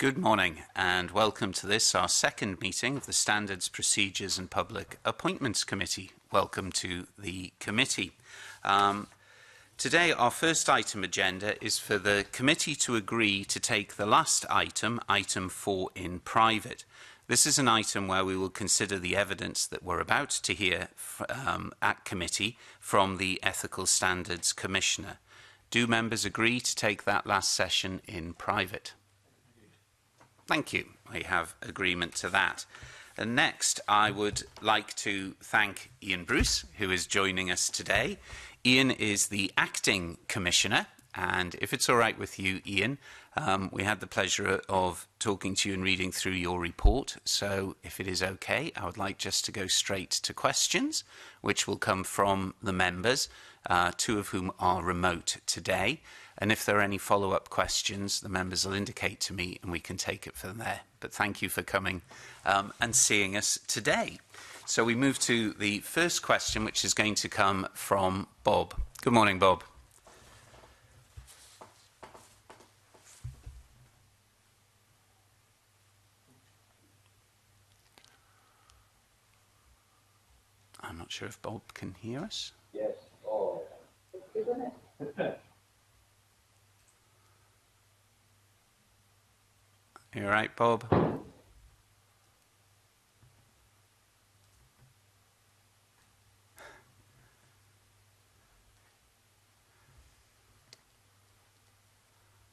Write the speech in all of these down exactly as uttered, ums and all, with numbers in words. Good morning and welcome to this, our second meeting of the Standards, Procedures and Public Appointments Committee. Welcome to the committee. Um, today our first item agenda is for the committee to agree to take the last item, item four, in private. This is an item where we will consider the evidence that we're about to hear um, at committee from the Ethical Standards Commissioner. Do members agree to take that last session in private? Thank you. We have agreement to that. And next, I would like to thank Ian Bruce, who is joining us today. Ian is the Acting Commissioner, and if it's all right with you, Ian, um, we had the pleasure of talking to you and reading through your report. So if it is okay, I would like just to go straight to questions, which will come from the members, uh, two of whom are remote today. And if there are any follow-up questions, the members will indicate to me and we can take it from there. But thank you for coming um, and seeing us today. So we move to the first question, which is going to come from Bob. Good morning, Bob. I'm not sure if Bob can hear us. Yes. Oh, isn't it? You all right, Bob?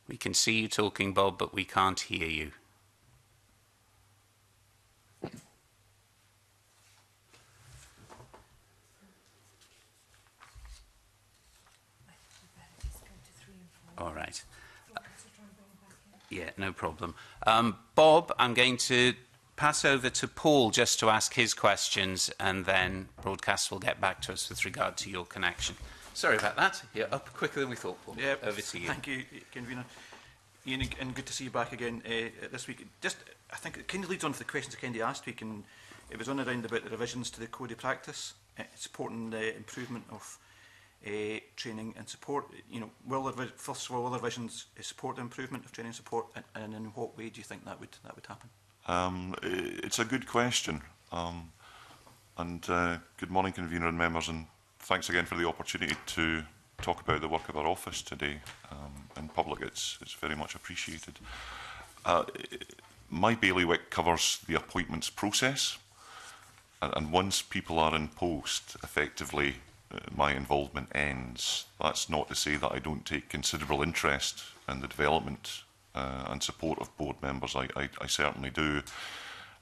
We can see you talking, Bob, but we can't hear you. All right. Yeah, no problem. Um, Bob, I'm going to pass over to Paul just to ask his questions, and then Broadcast will get back to us with regard to your connection. Sorry about that. You're up quicker than we thought, Paul. Yeah, over to you. Thank you, Convener. Ian, and good to see you back again uh, this week. Just, I think it kind of leads on to the questions I kind of asked week, and it was on around about the revisions to the Code of Practice, uh, supporting the improvement of Uh, training and support. You know, will there, first of all, will the revisions support the improvement of training and support, and, and in what way do you think that would that would happen? Um, it's a good question, um, and uh, good morning, convener and members, and thanks again for the opportunity to talk about the work of our office today um, in public. It's it's very much appreciated. Uh, my bailiwick covers the appointments process, and, and once people are in post, effectively, my involvement ends. That's not to say that I don't take considerable interest in the development uh, and support of board members. I, I, I certainly do.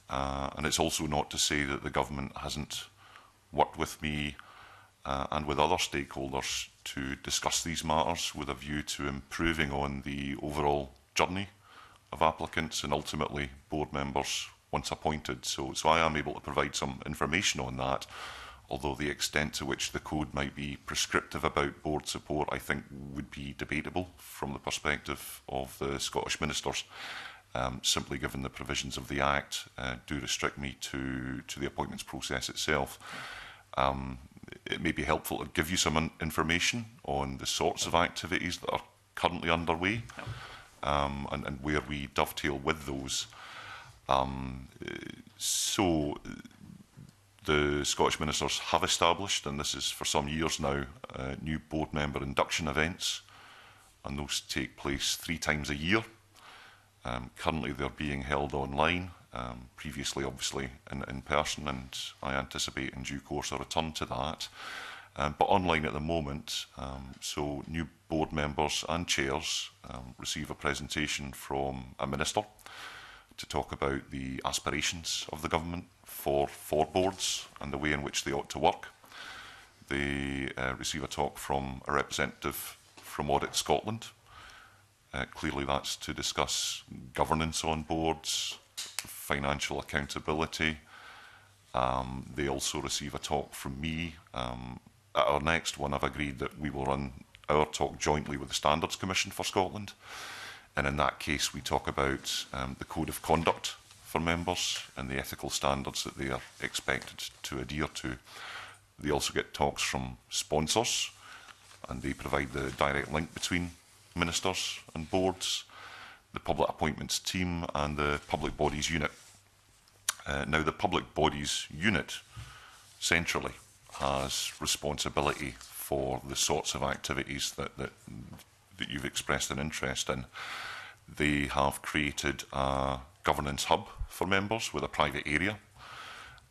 Uh, and it's also not to say that the government hasn't worked with me uh, and with other stakeholders to discuss these matters with a view to improving on the overall journey of applicants and ultimately board members once appointed. So, so I am able to provide some information on that, although the extent to which the code might be prescriptive about board support, I think, would be debatable from the perspective of the Scottish ministers, um, simply given the provisions of the Act uh, do restrict me to, to the appointments process itself. Um, it may be helpful to give you some information on the sorts of activities that are currently underway um, and, and where we dovetail with those. Um, so, the Scottish ministers have established, and this is for some years now, uh, new board member induction events, and those take place three times a year. Um, currently they're being held online, um, previously obviously in, in person, and I anticipate in due course a return to that, um, but online at the moment. Um, so new board members and chairs um, receive a presentation from a minister to talk about the aspirations of the government for four boards and the way in which they ought to work. They uh, receive a talk from a representative from Audit Scotland. Uh, clearly that's to discuss governance on boards, financial accountability. Um, they also receive a talk from me. Um, at our next one, I've agreed that we will run our talk jointly with the Standards Commission for Scotland. And in that case, we talk about um, the code of conduct for members and the ethical standards that they are expected to adhere to. They also get talks from sponsors, and they provide the direct link between ministers and boards. the public appointments team and the public bodies unit. Uh, now, the public bodies unit centrally has responsibility for the sorts of activities that, that, that you've expressed an interest in. They have created a governance hub for members with a private area.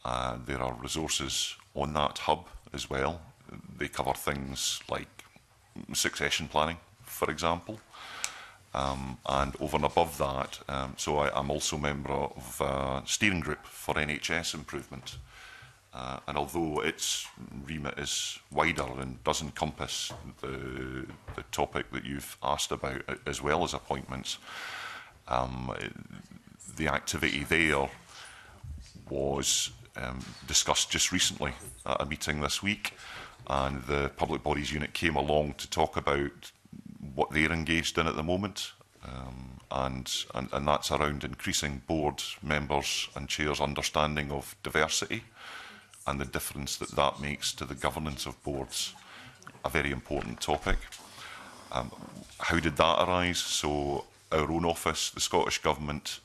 Uh, there are resources on that hub as well. They cover things like succession planning, for example. Um, and over and above that, um, so I, I'm also a member of a steering group for N H S improvement. Uh, and although its remit is wider and does encompass the, the topic that you've asked about, as well as appointments, um, the activity there was um, discussed just recently at a meeting this week, and the Public Bodies Unit came along to talk about what they're engaged in at the moment, um, and, and, and that's around increasing board members and chairs' understanding of diversity and the difference that that makes to the governance of boards, a very important topic. Um, how did that arise? So our own office, the Scottish Government,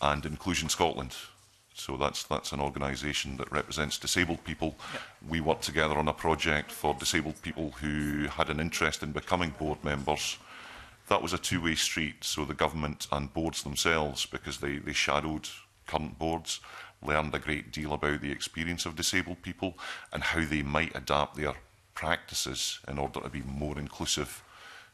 and Inclusion Scotland. So that's, that's an organisation that represents disabled people. Yep. We worked together on a project for disabled people who had an interest in becoming board members. That was a two-way street, so the government and boards themselves, because they, they shadowed current boards, learned a great deal about the experience of disabled people and how they might adapt their practices in order to be more inclusive.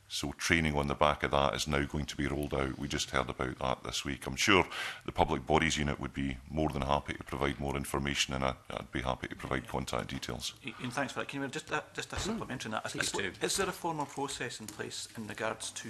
So training on the back of that is now going to be rolled out. We just heard about that this week. I'm sure the Public Bodies Unit would be more than happy to provide more information, and I'd, I'd be happy to provide contact details. Ian, thanks for that. Can you just, uh, just a supplementary on that? Is, is there a formal process in place in regards to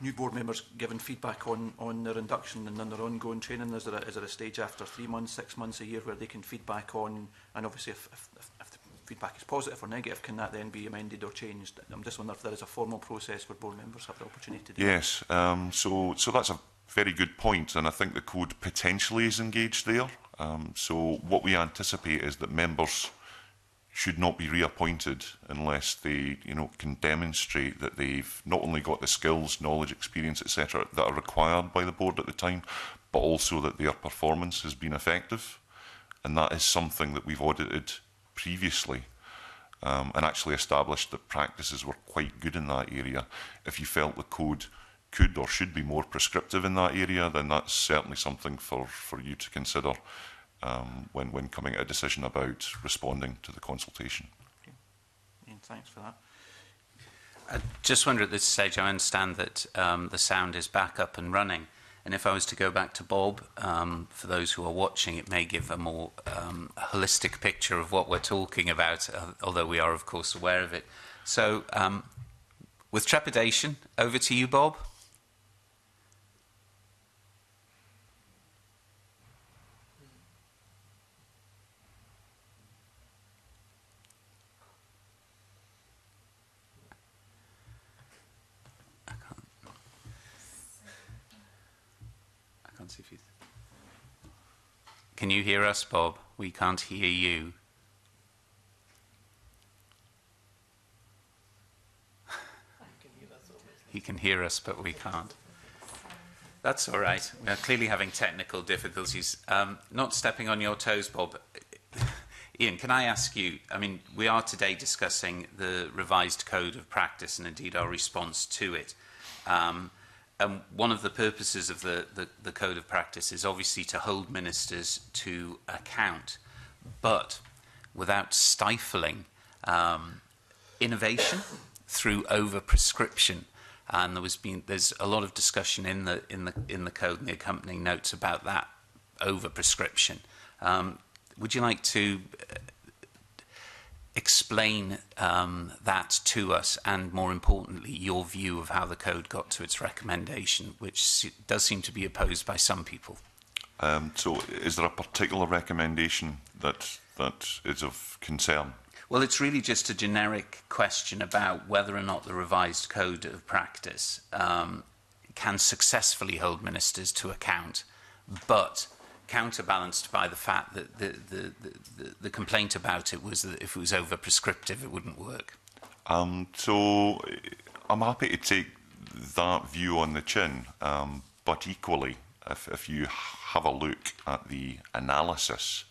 new board members giving feedback on, on their induction and on their ongoing training? Is there, a, is there a stage after three months, six months, a year where they can feedback on, and obviously if, if, if the feedback is positive or negative, can that then be amended or changed? I'm just wondering if there is a formal process where board members have the opportunity to do yes, that. Yes, um, so, so that's a very good point, and I think the code potentially is engaged there. Um, so what we anticipate is that members should not be reappointed unless they, you know, can demonstrate that they've not only got the skills, knowledge, experience, et cetera that are required by the board at the time, but also that their performance has been effective. And that is something that we've audited previously, um, and actually established that practices were quite good in that area. If you felt the code could or should be more prescriptive in that area, then that's certainly something for, for you to consider Um, when, when coming at a decision about responding to the consultation. Okay. Ian, thanks for that. I just wonder at this stage, I understand that um, the sound is back up and running, and if I was to go back to Bob, um, for those who are watching, it may give a more um, holistic picture of what we're talking about, uh, although we are, of course, aware of it. So, um, with trepidation, over to you, Bob. Can you hear us, Bob? We can't hear you. He can hear us, but we can't. That's all right. We are clearly having technical difficulties. Um, not stepping on your toes, Bob. Ian, can I ask you, I mean, we are today discussing the revised code of practice and indeed our response to it. Um, And one of the purposes of the, the, the Code of Practice is obviously to hold ministers to account, but without stifling um, innovation through over-prescription. And there was been, there's a lot of discussion in the, in the, in the Code and the accompanying notes about that over-prescription. Um, would you like to explain um, that to us, and more importantly, your view of how the code got to its recommendation, which se does seem to be opposed by some people? Um, so, is there a particular recommendation that that is of concern? Well, it's really just a generic question about whether or not the revised code of practice um, can successfully hold ministers to account, but counterbalanced by the fact that the, the, the, the complaint about it was that if it was over prescriptive, it wouldn't work. Um, so I'm happy to take that view on the chin, um, but equally, if, if you have a look at the analysis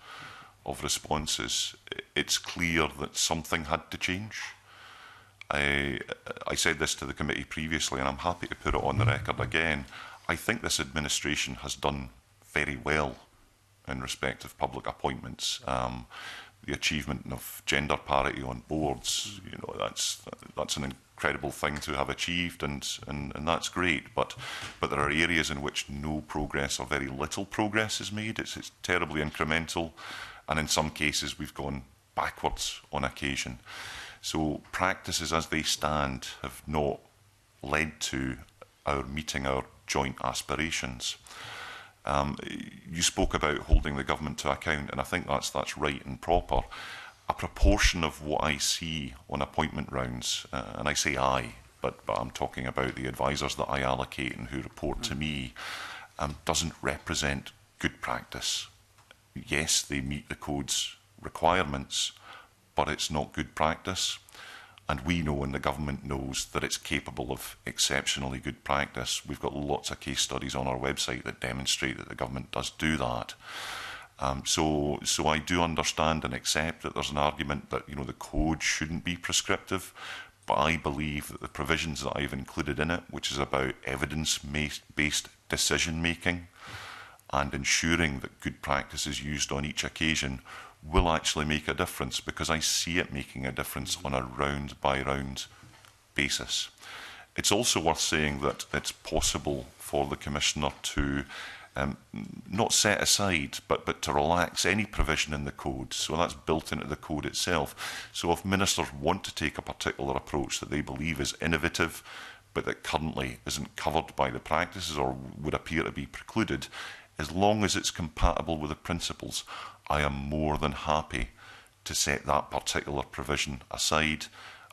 of responses, it's clear that something had to change. I, I said this to the committee previously, and I'm happy to put it on the record again. I think this administration has done very well in respect of public appointments. Um, the achievement of gender parity on boards, you know, that's that's an incredible thing to have achieved, and, and, and that's great, but but there are areas in which no progress or very little progress is made. It's, it's terribly incremental, and in some cases we've gone backwards on occasion. So practices as they stand have not led to our meeting our joint aspirations. Um, you spoke about holding the government to account, and I think that's that's right and proper. A proportion of what I see on appointment rounds, uh, and I say I, but, but I'm talking about the advisors that I allocate and who report to me, um, doesn't represent good practice. Yes, they meet the code's requirements, but it's not good practice. And we know, and the government knows, that it's capable of exceptionally good practice. We've got lots of case studies on our website that demonstrate that the government does do that. Um, so, so I do understand and accept that there's an argument that, you know, the code shouldn't be prescriptive, but I believe that the provisions that I've included in it, which is about evidence-based decision making and ensuring that good practice is used on each occasion, will actually make a difference, because I see it making a difference on a round-by-round basis. It's also worth saying that it's possible for the Commissioner to um, not set aside, but, but to relax any provision in the code. So that's built into the code itself. So if ministers want to take a particular approach that they believe is innovative, but that currently isn't covered by the practices or would appear to be precluded, as long as it's compatible with the principles, I am more than happy to set that particular provision aside,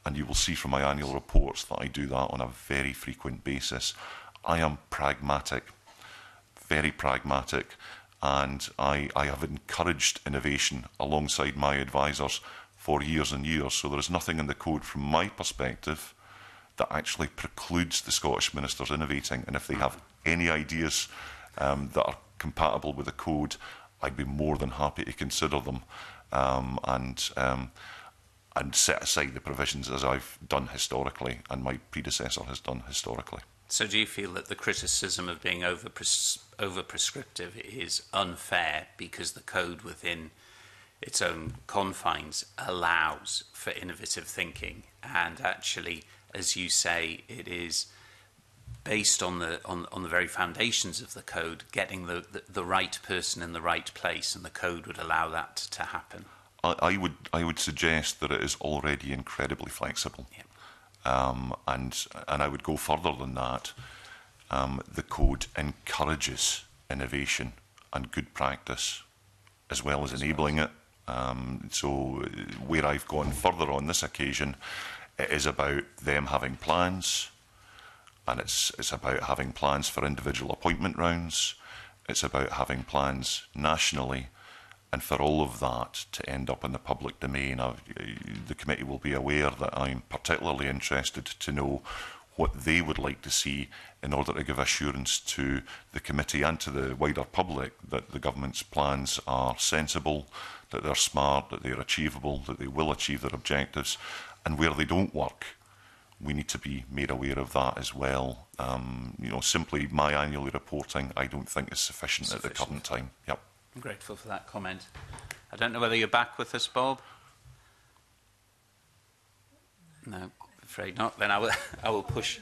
and you will see from my annual reports that I do that on a very frequent basis. I am pragmatic, very pragmatic, and I, I have encouraged innovation alongside my advisors for years and years, so there is nothing in the code from my perspective that actually precludes the Scottish ministers innovating, and if they have any ideas um, that are compatible with the code, I'd be more than happy to consider them um, and um, and set aside the provisions as I've done historically and my predecessor has done historically. So do you feel that the criticism of being over pres over prescriptive is unfair because the code within its own confines allows for innovative thinking, and actually, as you say, it is based on the on, on the very foundations of the code, getting the, the, the right person in the right place, and the code would allow that to happen? I, I would I would suggest that it is already incredibly flexible, yeah. um, and and I would go further than that. Um, the code encourages innovation and good practice, as well as, as enabling well. it. Um, so where I've gone further on this occasion, it is about them having plans. And it's, it's about having plans for individual appointment rounds. It's about having plans nationally. And for all of that to end up in the public domain, I've, the committee will be aware that I'm particularly interested to know what they would like to see in order to give assurance to the committee and to the wider public that the government's plans are sensible, that they're smart, that they're achievable, that they will achieve their objectives, and where they don't work. We need to be made aware of that as well. Um, you know, simply my annual reporting, I don't think is sufficient, sufficient at the current time. Yep. I'm grateful for that comment. I don't know whether you're back with us, Bob. No, I'm afraid not. Then I will. I will push.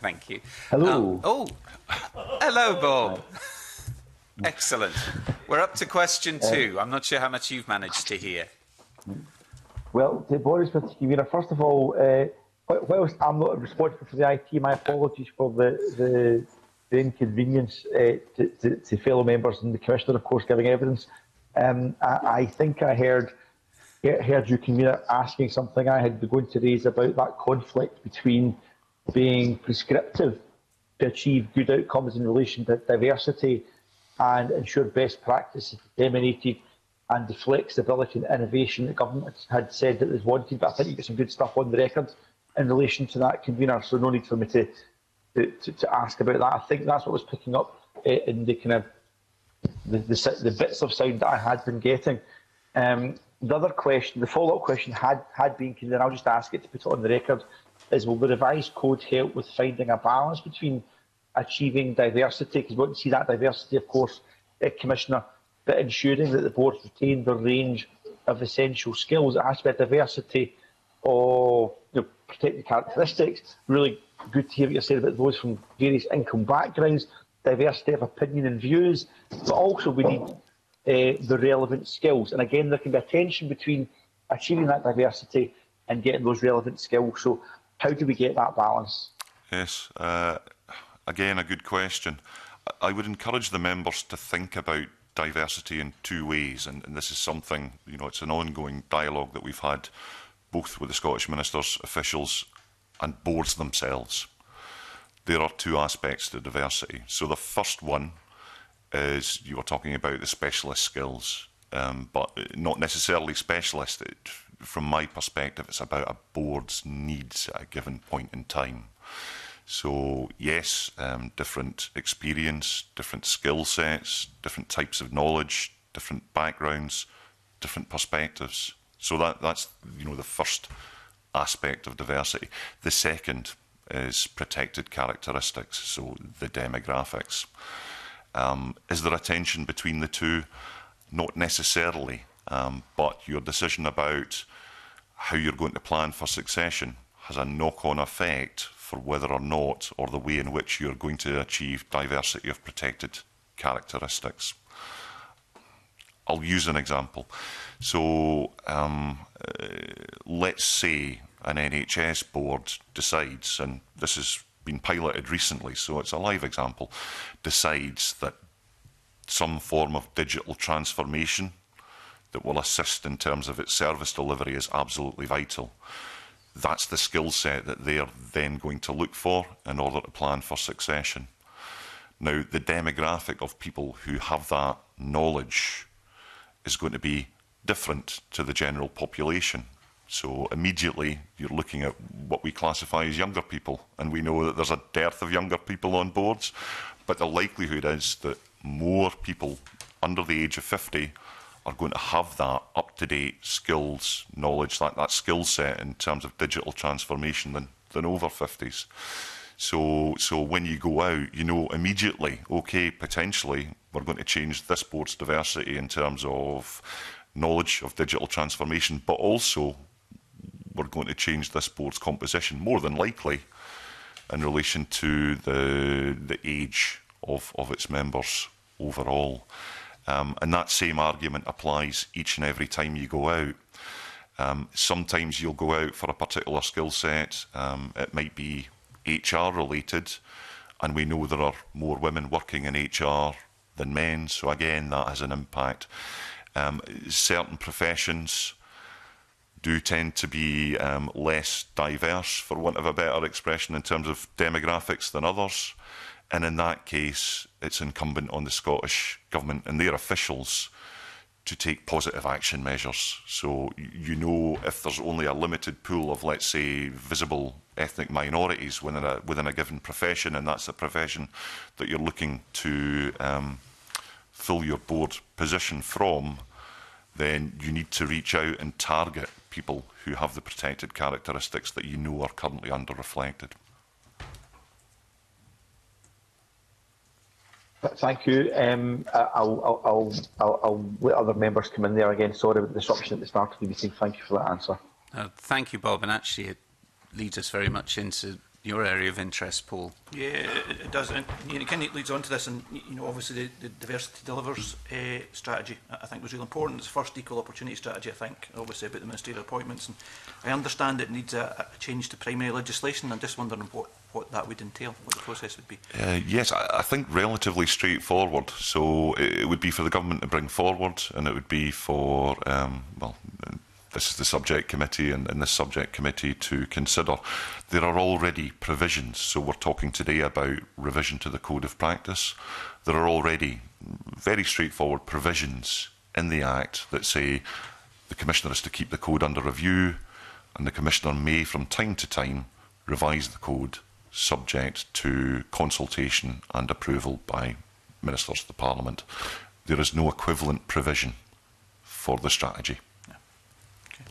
Thank you. Hello. Um, oh, hello, Bob. Excellent. We're up to question two. I'm not sure how much you've managed to hear. Well, to Boris Mr. First of all. Uh, Whilst I'm not responsible for the I T, my apologies for the the, the inconvenience uh, to, to, to fellow members and the Commissioner, of course, giving evidence. Um, I, I think I heard heard you, Convener, asking something I had begun to raise about that conflict between being prescriptive to achieve good outcomes in relation to diversity and ensure best practice is disseminated, and the flexibility and innovation that government had said that was wanted. But I think you got some good stuff on the record in relation to that, Convener, so no need for me to to, to, to ask about that. I think that's what was picking up in the kind of the, the, the bits of sound that I had been getting. Um, the other question, the follow-up question had, had been, and I'll just ask it to put it on the record, is will the revised code help with finding a balance between achieving diversity, because we want to see that diversity, of course, eh, Commissioner, but ensuring that the board retained the range of essential skills. It has to be a diversity of you know, protected characteristics. Really good to hear what you said about those from various income backgrounds, diversity of opinion and views, but also we need eh, the relevant skills. And again, there can be a tension between achieving that diversity and getting those relevant skills. So how do we get that balance? Yes. Uh... Again, a good question. I would encourage the members to think about diversity in two ways, and, and this is something, you know, it's an ongoing dialogue that we've had both with the Scottish ministers, officials and boards themselves. There are two aspects to diversity. So the first one is, you were talking about the specialist skills, um, but not necessarily specialist. It, from my perspective, it's about a board's needs at a given point in time. So yes, um, different experience, different skill sets, different types of knowledge, different backgrounds, different perspectives. So that, that's you know the first aspect of diversity. The second is protected characteristics, so the demographics. Um, is there a tension between the two? Not necessarily, um, but your decision about how you're going to plan for succession has a knock-on effect for whether or not, or the way in which you're going to achieve diversity of protected characteristics. I'll use an example. So um, uh, let's say an N H S board decides, and this has been piloted recently, so it's a live example, decides that some form of digital transformation that will assist in terms of its service delivery is absolutely vital. That's the skill set that they're then going to look for in order to plan for succession. Now, the demographic of people who have that knowledge is going to be different to the general population. So immediately you're looking at what we classify as younger people, and we know that there's a dearth of younger people on boards, but the likelihood is that more people under the age of fifty are going to have that up-to-date skills, knowledge, that, that skill set in terms of digital transformation than, than over fifties. So, so when you go out, you know immediately, okay, potentially we're going to change this board's diversity in terms of knowledge of digital transformation, but also we're going to change this board's composition, more than likely, in relation to the, the age of, of its members overall. Um, and that same argument applies each and every time you go out. Um, sometimes you'll go out for a particular skill set. Um, it might be H R related, and we know there are more women working in H R than men, so again, that has an impact. Um, certain professions do tend to be um, less diverse, for want of a better expression, in terms of demographics than others. And in that case, it's incumbent on the Scottish Government and their officials to take positive action measures. So, you know, if there's only a limited pool of, let's say, visible ethnic minorities within a, within a given profession, and that's the profession that you're looking to um, fill your board position from, then you need to reach out and target people who have the protected characteristics that you know are currently under-reflected. Thank you. Um, I'll, I'll, I'll, I'll let other members come in there again. Sorry about the disruption at the start of the meeting. Thank you for that answer. Uh, thank you, Bob. And actually, it leads us very much into your area of interest, Paul. Yeah, it, it does. And you know, it kind of leads on to this. And you know, obviously, the, the diversity delivers uh, strategy, I think, was really important. It's the first equal opportunity strategy, I think, obviously, about the ministerial appointments. And I understand it needs a, a change to primary legislation. I'm just wondering what. what that would entail, what the process would be. Uh, yes, I, I think relatively straightforward. So it, it would be for the government to bring forward, and it would be for, um, well, this is the subject committee and, and this subject committee to consider. There are already provisions, so we're talking today about revision to the Code of Practice. There are already very straightforward provisions in the Act that say the Commissioner is to keep the Code under review, and the Commissioner may, from time to time, revise the Code subject to consultation and approval by Ministers of the Parliament. There is no equivalent provision for the strategy. Yeah. Okay.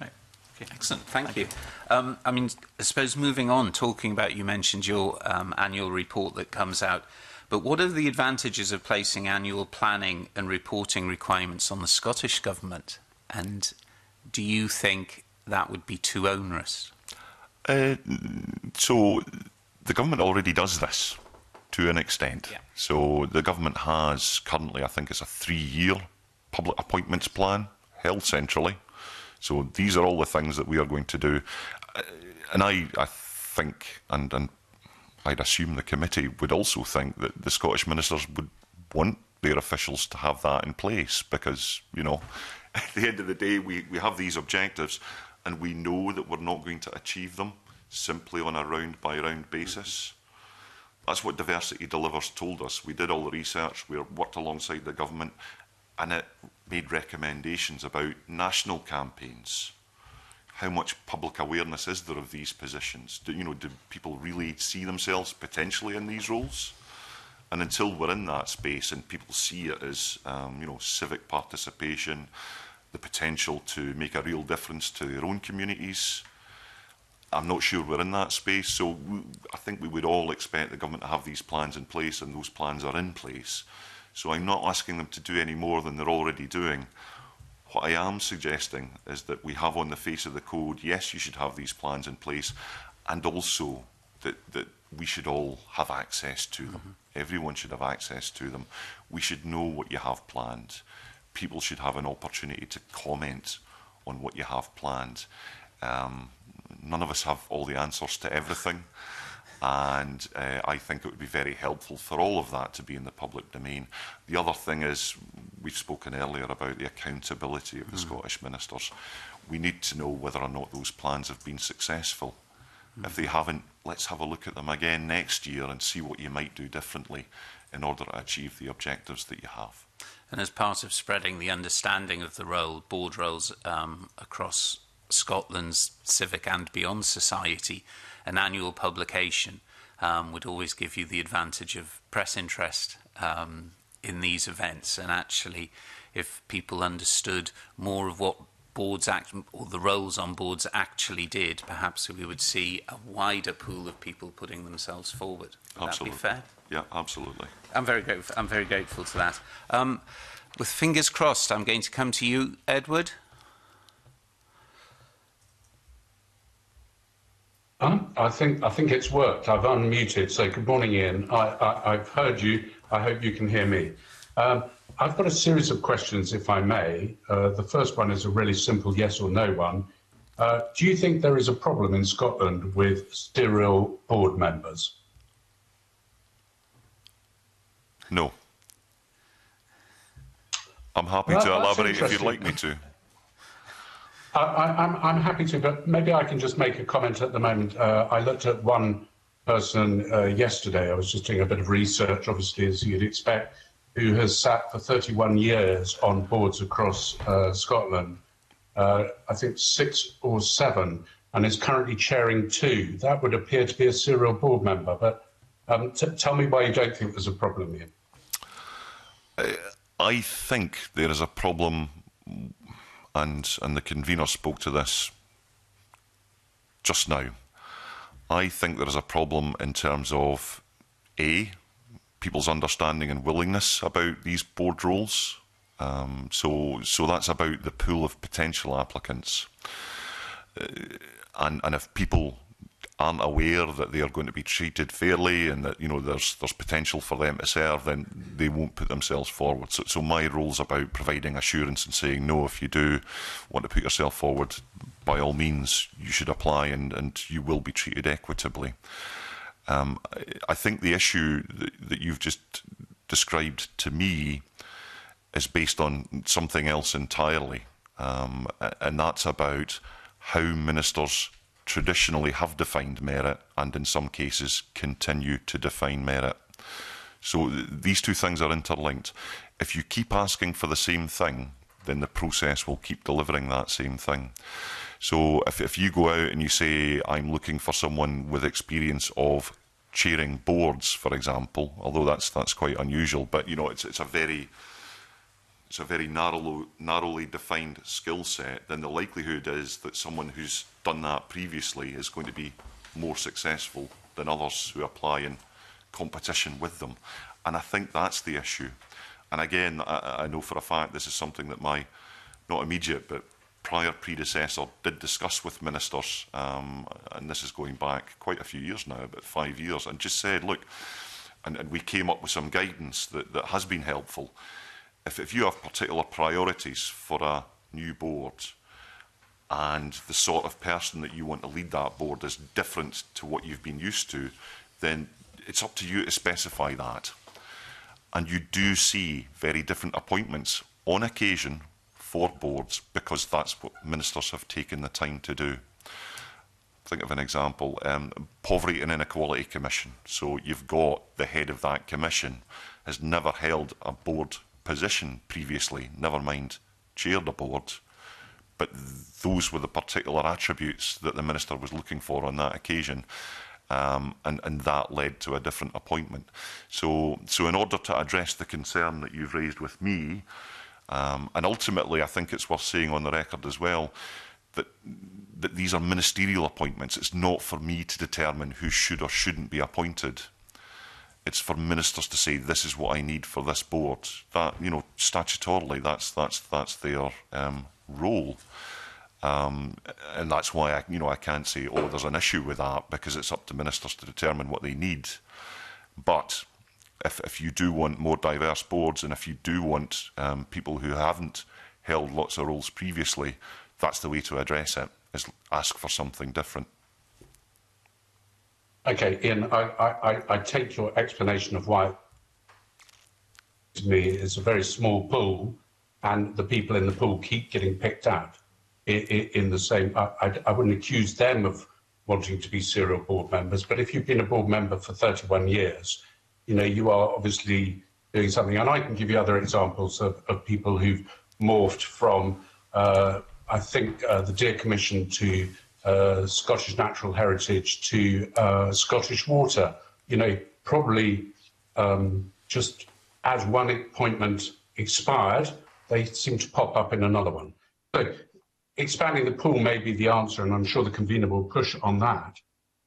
Right. Okay. Excellent. Thank, Thank you. you. Um, I mean, I suppose moving on, talking about, you mentioned your um, annual report that comes out, but what are the advantages of placing annual planning and reporting requirements on the Scottish Government? And do you think that would be too onerous? Uh, so the government already does this to an extent. Yeah. So the government has currently, I think it's a three-year public appointments plan held centrally. So these are all the things that we are going to do. And I, I think, and, and I'd assume the committee would also think that the Scottish ministers would want their officials to have that in place because, you know, at the end of the day, we, we have these objectives and we know that we're not going to achieve them simply on a round-by-round basis. That's what Diversity Delivers told us. We did all the research, we worked alongside the government, and it made recommendations about national campaigns. How much public awareness is there of these positions? Do, you know, do people really see themselves potentially in these roles? And until we're in that space and people see it as um, you know, civic participation, the potential to make a real difference to their own communities. I'm not sure we're in that space, so we, I think we would all expect the government to have these plans in place, and those plans are in place. So I'm not asking them to do any more than they're already doing. What I am suggesting is that we have on the face of the code, yes, you should have these plans in place, and also that, that we should all have access to them. Mm-hmm. Everyone should have access to them. We should know what you have planned. People should have an opportunity to comment on what you have planned. Um, none of us have all the answers to everything, and uh, I think it would be very helpful for all of that to be in the public domain. The other thing is, we've spoken earlier about the accountability of the mm. Scottish ministers. We need to know whether or not those plans have been successful. Mm. If they haven't, let's have a look at them again next year and see what you might do differently in order to achieve the objectives that you have. And as part of spreading the understanding of the role, board roles um, across Scotland's civic and beyond society, an annual publication um, would always give you the advantage of press interest um, in these events. And actually, if people understood more of what boards act or the roles on boards actually did, perhaps we would see a wider pool of people putting themselves forward. Would absolutely. That be fair? Yeah, absolutely. I'm very grateful. I'm very grateful to that. Um, with fingers crossed, I'm going to come to you, Edward. Um, I think I think it's worked. I've unmuted. So good morning, Ian. I, I, I've heard you. I hope you can hear me. Um, I've got a series of questions, if I may. Uh, the first one is a really simple yes or no one. Uh, do you think there is a problem in Scotland with sterile board members? No. I'm happy well, to elaborate if you'd like me to. I, I, I'm, I'm happy to, but maybe I can just make a comment at the moment. Uh, I looked at one person uh, yesterday. I was just doing a bit of research, obviously, as you'd expect, who has sat for thirty-one years on boards across uh, Scotland, uh, I think six or seven, and is currently chairing two. That would appear to be a serial board member, but um, t tell me why you don't think there's a problem here. Uh, I think there is a problem, and, and the convener spoke to this just now. I think there is a problem in terms of, A, people's understanding and willingness about these board roles. Um, so, so that's about the pool of potential applicants. Uh, and, and if people aren't aware that they are going to be treated fairly and that, you know, there's, there's potential for them to serve, then they won't put themselves forward. So, so my role's about providing assurance and saying, no, if you do want to put yourself forward, by all means, you should apply and, and you will be treated equitably. Um, I think the issue that, that you've just described to me is based on something else entirely, um, and that's about how ministers traditionally have defined merit and in some cases continue to define merit. So th- these two things are interlinked. If you keep asking for the same thing, then the process will keep delivering that same thing. So if, if you go out and you say, I'm looking for someone with experience of chairing boards, for example, although that's that's quite unusual, but you know, it's it's a very it's a very narrow, narrowly defined skill set, then the likelihood is that someone who's done that previously is going to be more successful than others who apply in competition with them. And I think that's the issue. And again, I, I know for a fact this is something that my, not immediate, but prior predecessor did discuss with ministers, um, and this is going back quite a few years now, about five years, and just said, look, and, and we came up with some guidance that, that has been helpful. If, if you have particular priorities for a new board, and the sort of person that you want to lead that board is different to what you've been used to, then it's up to you to specify that. And you do see very different appointments on occasion for boards, because that's what ministers have taken the time to do. Think of an example, um, Poverty and Inequality Commission. So you've got the head of that commission has never held a board position previously, never mind chaired a board, but those were the particular attributes that the minister was looking for on that occasion. Um, and, and that led to a different appointment. So, so in order to address the concern that you've raised with me, Um, and ultimately, I think it's worth saying on the record as well that, that these are ministerial appointments. It's not for me to determine who should or shouldn't be appointed. It's for ministers to say, this is what I need for this board. That, you know, statutorily, that's, that's, that's their um, role. Um, and that's why I, you know, I can't say, oh, there's an issue with that, because it's up to ministers to determine what they need. But If, if you do want more diverse boards, and if you do want um, people who haven't held lots of roles previously, that's the way to address it, is ask for something different. Okay, Ian, I, I, I take your explanation of why, to me, it's a very small pool, and the people in the pool keep getting picked out in, in the same. I, I, I wouldn't accuse them of wanting to be serial board members, but if you've been a board member for thirty-one years, you know, you are obviously doing something. And I can give you other examples of, of people who've morphed from, uh, I think, uh, the Deer Commission to uh, Scottish Natural Heritage to uh, Scottish Water. You know, probably um, just as one appointment expired, they seem to pop up in another one. So expanding the pool may be the answer, and I'm sure the convener will push on that.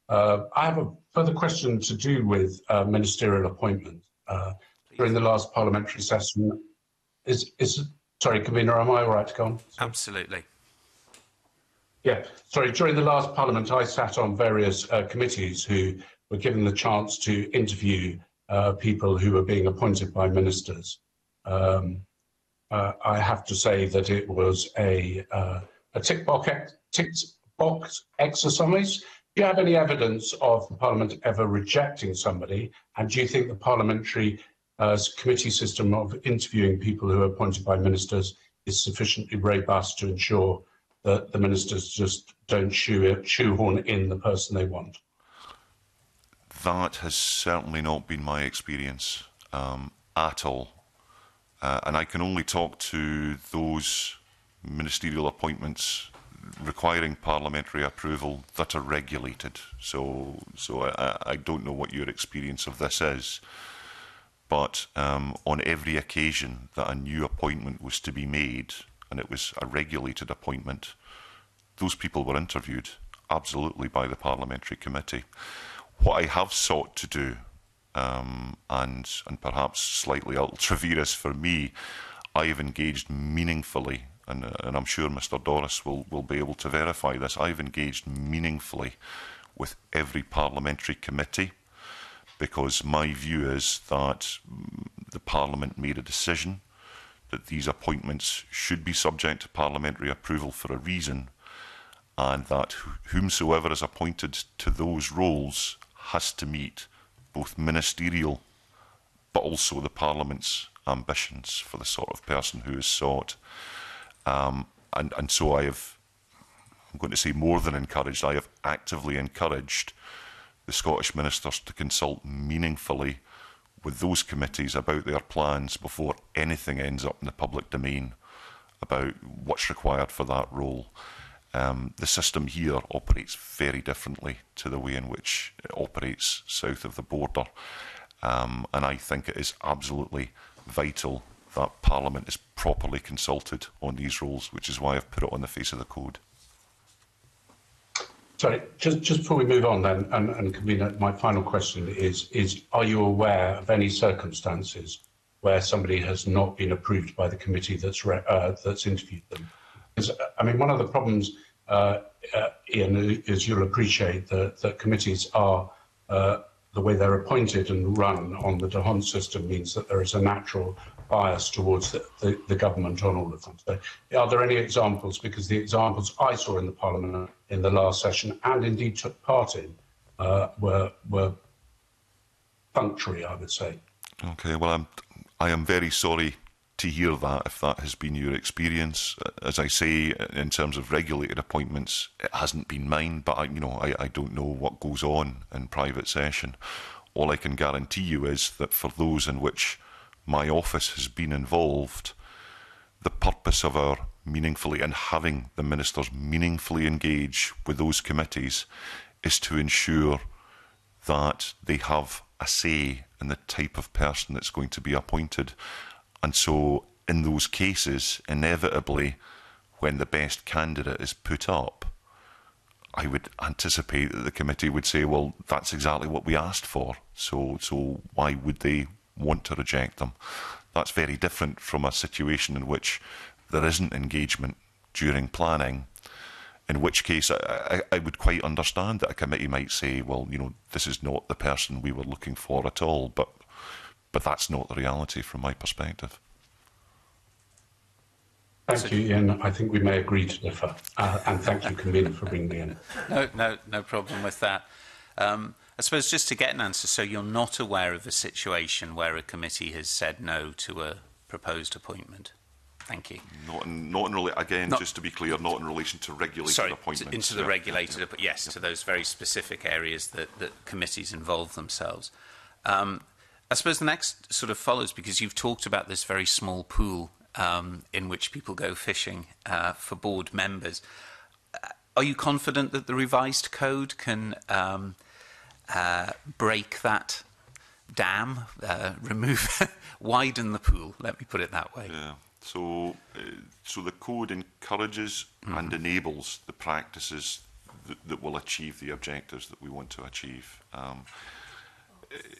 Uh, I have a further question to do with uh, ministerial appointments. Uh, during the last parliamentary session, is, is sorry, Convener, am I all right to go on? Sorry. Absolutely. Yeah, sorry, during the last parliament, I sat on various uh, committees who were given the chance to interview uh, people who were being appointed by ministers. Um, uh, I have to say that it was a, uh, a tick box, tick box exercise. Do you have any evidence of the Parliament ever rejecting somebody, and do you think the parliamentary uh, committee system of interviewing people who are appointed by ministers is sufficiently robust to ensure that the ministers just don't shoe, shoehorn in the person they want? That has certainly not been my experience um, at all, uh, and I can only talk to those ministerial appointments requiring parliamentary approval that are regulated. So, so I, I don't know what your experience of this is, but um, on every occasion that a new appointment was to be made, and it was a regulated appointment, those people were interviewed, absolutely, by the parliamentary committee. What I have sought to do, um, and, and perhaps slightly ultra-virus for me, I have engaged meaningfully, and, uh, and I'm sure Mister Doris will, will be able to verify this, I've engaged meaningfully with every parliamentary committee, because my view is that the Parliament made a decision that these appointments should be subject to parliamentary approval for a reason, and that whomsoever is appointed to those roles has to meet both ministerial but also the Parliament's ambitions for the sort of person who is sought. Um, and, and so I have, I'm going to say more than encouraged, I have actively encouraged the Scottish ministers to consult meaningfully with those committees about their plans before anything ends up in the public domain about what's required for that role. Um, the system here operates very differently to the way in which it operates south of the border. Um, and I think it is absolutely vital that Parliament is properly consulted on these rules, which is why I've put it on the face of the code. Sorry, just, just before we move on then, and, and Convener, my final question is, is, are you aware of any circumstances where somebody has not been approved by the committee that's, re uh, that's interviewed them? Because, I mean, one of the problems, uh, uh, Ian, is you'll appreciate that, that committees are, uh, the way they're appointed and run on the de Hond system means that there is a natural bias towards the, the, the government on all of them. So, are there any examples? Because the examples I saw in the Parliament in the last session, and indeed took part in, uh, were were punctuary, I would say. Okay. Well, I'm I am very sorry to hear that. If that has been your experience, as I say, in terms of regulated appointments, it hasn't been mine. But I, you know, I, I don't know what goes on in private session. All I can guarantee you is that for those in which my office has been involved, the purpose of our meaningfully and having the ministers meaningfully engage with those committees is to ensure that they have a say in the type of person that's going to be appointed. And so in those cases, inevitably, when the best candidate is put up, I would anticipate that the committee would say, well, that's exactly what we asked for, so so why would they want to reject them? That's very different from a situation in which there isn't engagement during planning, in which case I, I, I would quite understand that a committee might say, well, you know, this is not the person we were looking for at all, but but that's not the reality from my perspective. Thank you, Ian. I think we may agree to differ. Uh, and thank you, Convener, for bringing me in. No, no, no problem with that. Um, I suppose just to get an answer, so you're not aware of a situation where a committee has said no to a proposed appointment? Thank you. Not in, not in again, not, just to be clear, not in relation to regulated sorry, appointments. Into the yeah. regulated, yeah. But yes, yeah. to those very specific areas that, that committees involve themselves. Um, I suppose the next sort of follows, because you've talked about this very small pool um, in which people go fishing uh, for board members. Are you confident that the revised code can um, uh, break that dam, uh, remove, widen the pool? Let me put it that way. Yeah. So, uh, so the code encourages mm-hmm. and enables the practices that, that will achieve the objectives that we want to achieve. Um, it,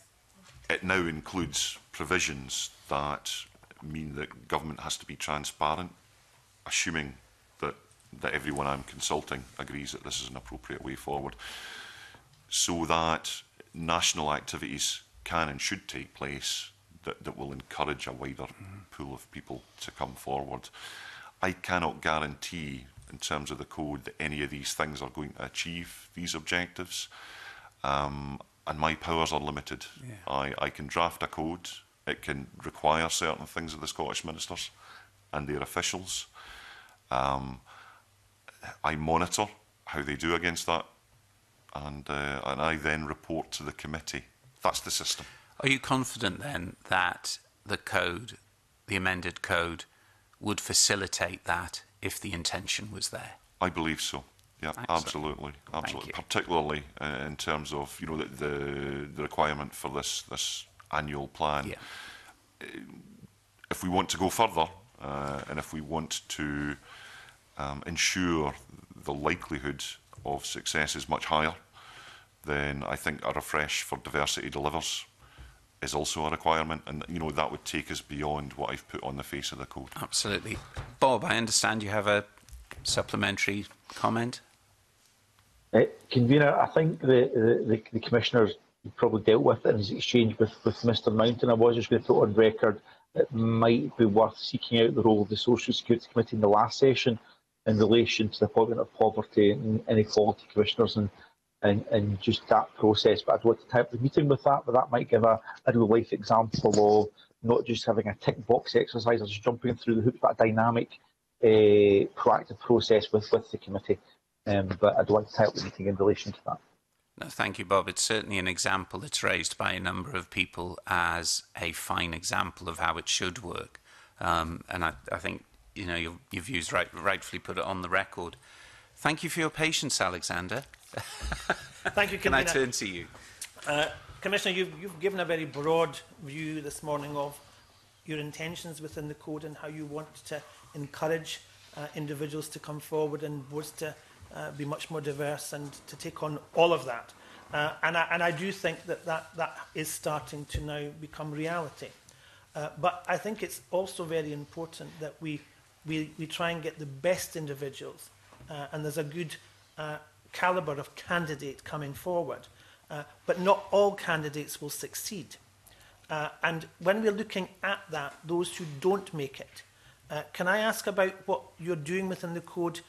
it now includes provisions that mean that government has to be transparent, assuming that, that everyone I'm consulting agrees that this is an appropriate way forward, so that national activities can and should take place that, that will encourage a wider mm-hmm. pool of people to come forward. I cannot guarantee, in terms of the code, that any of these things are going to achieve these objectives. Um, And my powers are limited. Yeah. I, I can draft a code. It can require certain things of the Scottish ministers and their officials. Um, I monitor how they do against that, and uh, and I then report to the committee. That's the system. Are you confident then that the code, the amended code, would facilitate that if the intention was there? I believe so. Yeah, Excellent. absolutely, absolutely. Particularly uh, in terms of you know the, the the requirement for this this annual plan. Yeah. If we want to go further, uh, and if we want to um, ensure the likelihood of success is much higher, then I think a refresh for diversity delivers is also a requirement, and you know that would take us beyond what I've put on the face of the code. Absolutely, Bob. I understand you have a supplementary comment. Uh, Convener, I think the, the, the Commissioner's probably dealt with it in his exchange with, with Mister Mountain. I was just going to put on record it might be worth seeking out the role of the Social Security Committee in the last session in relation to the appointment of Poverty and Inequality Commissioners and, and, and just that process. But I'd want to type the meeting with that, but that might give a, a real-life example of not just having a tick-box exercise or just jumping through the hoops, but a dynamic, a proactive process with, with the committee. Um, but I'd like to help the meeting in relation to that. No, thank you, Bob. It's certainly an example that's raised by a number of people as a fine example of how it should work. Um, and I, I think you know your, your views right, rightfully put it on the record. Thank you for your patience, Alexander. Thank you, Commissioner. Can I turn to you? Uh, Commissioner, you've, you've given a very broad view this morning of your intentions within the code and how you want to encourage uh, individuals to come forward and boards to uh, be much more diverse and to take on all of that. Uh, and, I, and I do think that, that that is starting to now become reality. Uh, but I think it's also very important that we, we, we try and get the best individuals. Uh, and there's a good uh, calibre of candidate coming forward. Uh, but not all candidates will succeed. Uh, and when we're looking at that, those who don't make it, uh, can I ask about what you're doing within the code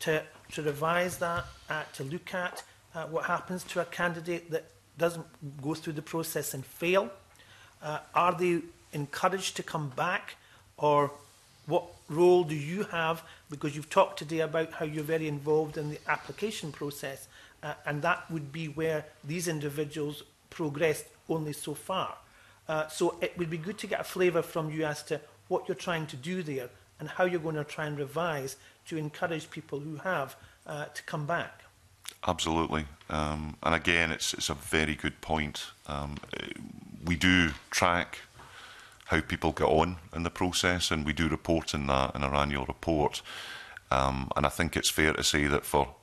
to, to revise that, uh, to look at uh, what happens to a candidate that doesn't go through the process and fail? Uh, are they encouraged to come back, or what role do you have? Because you've talked today about how you're very involved in the application process, uh, and that would be where these individuals progressed only so far. Uh, so it would be good to get a flavour from you as to what you're trying to do there and how you're going to try and revise to encourage people who have uh, to come back. Absolutely. Um, and again, it's, it's a very good point. Um, we do track how people get on in the process, and we do report on that in our annual report. Um, and I think it's fair to say that for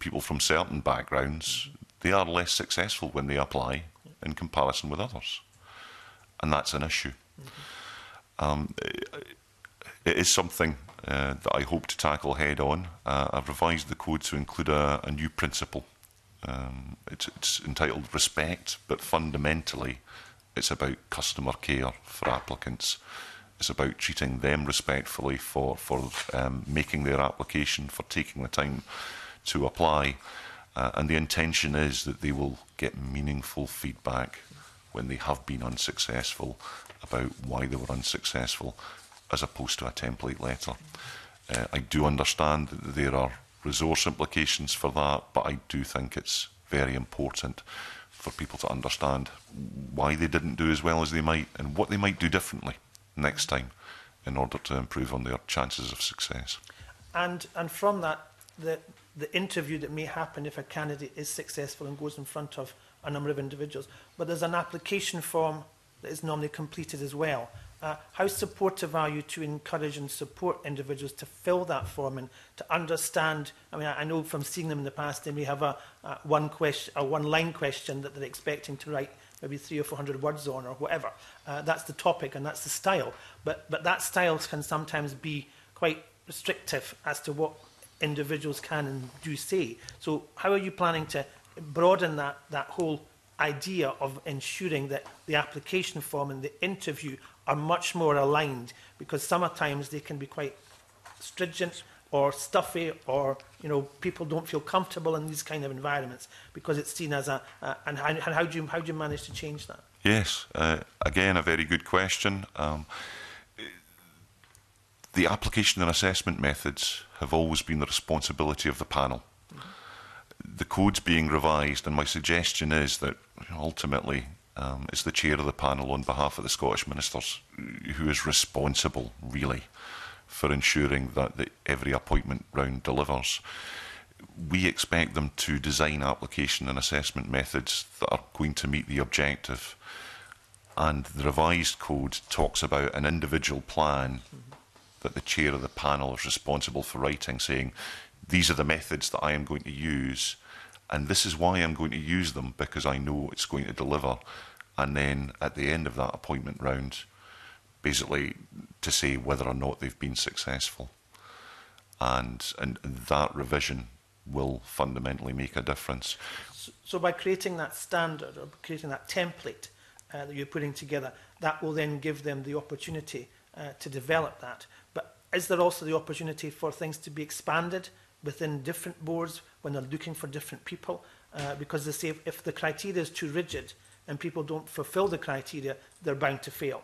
people from certain backgrounds, they are less successful when they apply in comparison with others. And that's an issue. Mm-hmm. um, it, it is something uh, that I hope to tackle head on. Uh, I've revised the code to include a, a new principle. Um, it's, it's entitled Respect, but fundamentally it's about customer care for applicants. It's about treating them respectfully for, for um, making their application, for taking the time to apply. Uh, and the intention is that they will get meaningful feedback when they have been unsuccessful about why they were unsuccessful, as opposed to a template letter. Uh, I do understand that there are resource implications for that, but I do think it's very important for people to understand why they didn't do as well as they might and what they might do differently next time in order to improve on their chances of success. And, and from that, the, the interview that may happen if a candidate is successful and goes in front of a number of individuals, but there's an application form that is normally completed as well. Uh, how supportive are you to encourage and support individuals to fill that form and to understand? I mean, I, I know from seeing them in the past, they may have a, a one question, a one-line question that they're expecting to write maybe three or four hundred words on, or whatever. Uh, that's the topic and that's the style. But but that style can sometimes be quite restrictive as to what individuals can and do say. So how are you planning to broaden that, that whole idea of ensuring that the application form and the interview are much more aligned, because sometimes they can be quite stringent or stuffy, or you know, people don't feel comfortable in these kind of environments because it's seen as a uh, and, how, and how do you how do you manage to change that? Yes, uh, again, a very good question. Um, the application and assessment methods have always been the responsibility of the panel. The code's being revised, and my suggestion is that ultimately um, it's the chair of the panel on behalf of the Scottish Ministers who is responsible, really, for ensuring that the, every appointment round delivers. We expect them to design application and assessment methods that are going to meet the objective. And the revised code talks about an individual plan that the chair of the panel is responsible for writing, saying, these are the methods that I am going to use, and this is why I'm going to use them, because I know it's going to deliver. And then at the end of that appointment round, basically to say whether or not they've been successful. And, and that revision will fundamentally make a difference. So, so by creating that standard or creating that template uh, that you're putting together, that will then give them the opportunity uh, to develop that. But is there also the opportunity for things to be expanded within different boards when they're looking for different people? Uh, because they say if, if the criteria is too rigid and people don't fulfil the criteria, they're bound to fail.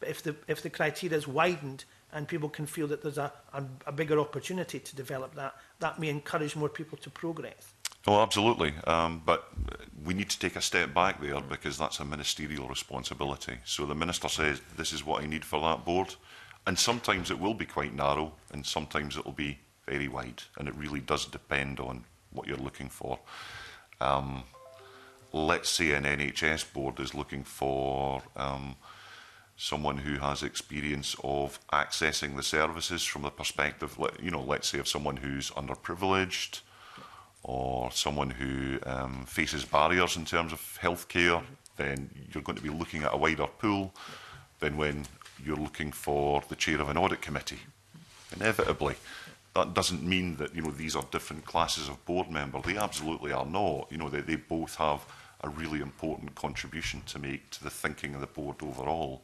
But if the, if the criteria is widened and people can feel that there's a, a, a bigger opportunity to develop that, that may encourage more people to progress. Oh, absolutely. Um, but we need to take a step back there, because that's a ministerial responsibility. So the Minister says, this is what I need for that board. And sometimes it will be quite narrow, and sometimes it will be very wide, and it really does depend on what you're looking for. Um, let's say an N H S board is looking for um, someone who has experience of accessing the services from the perspective, you know, let's say of someone who's underprivileged, or someone who um, faces barriers in terms of healthcare, then you're going to be looking at a wider pool than when you're looking for the chair of an audit committee. Inevitably, that doesn't mean that, you know, these are different classes of board member. They absolutely are not. You know, they, they both have a really important contribution to make to the thinking of the board overall.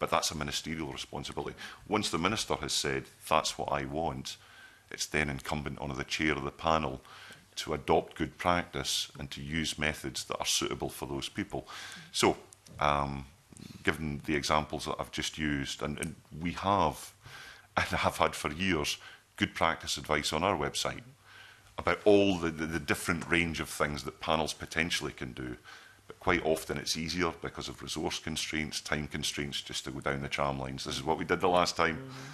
But that's a ministerial responsibility. Once the minister has said, that's what I want, it's then incumbent on the chair of the panel to adopt good practice and to use methods that are suitable for those people. So, um, given the examples that I've just used, and, and we have, and have had for years, good practice advice on our website about all the, the, the different range of things that panels potentially can do. But quite often it's easier because of resource constraints, time constraints, just to go down the tram lines. This is what we did the last time. Mm-hmm.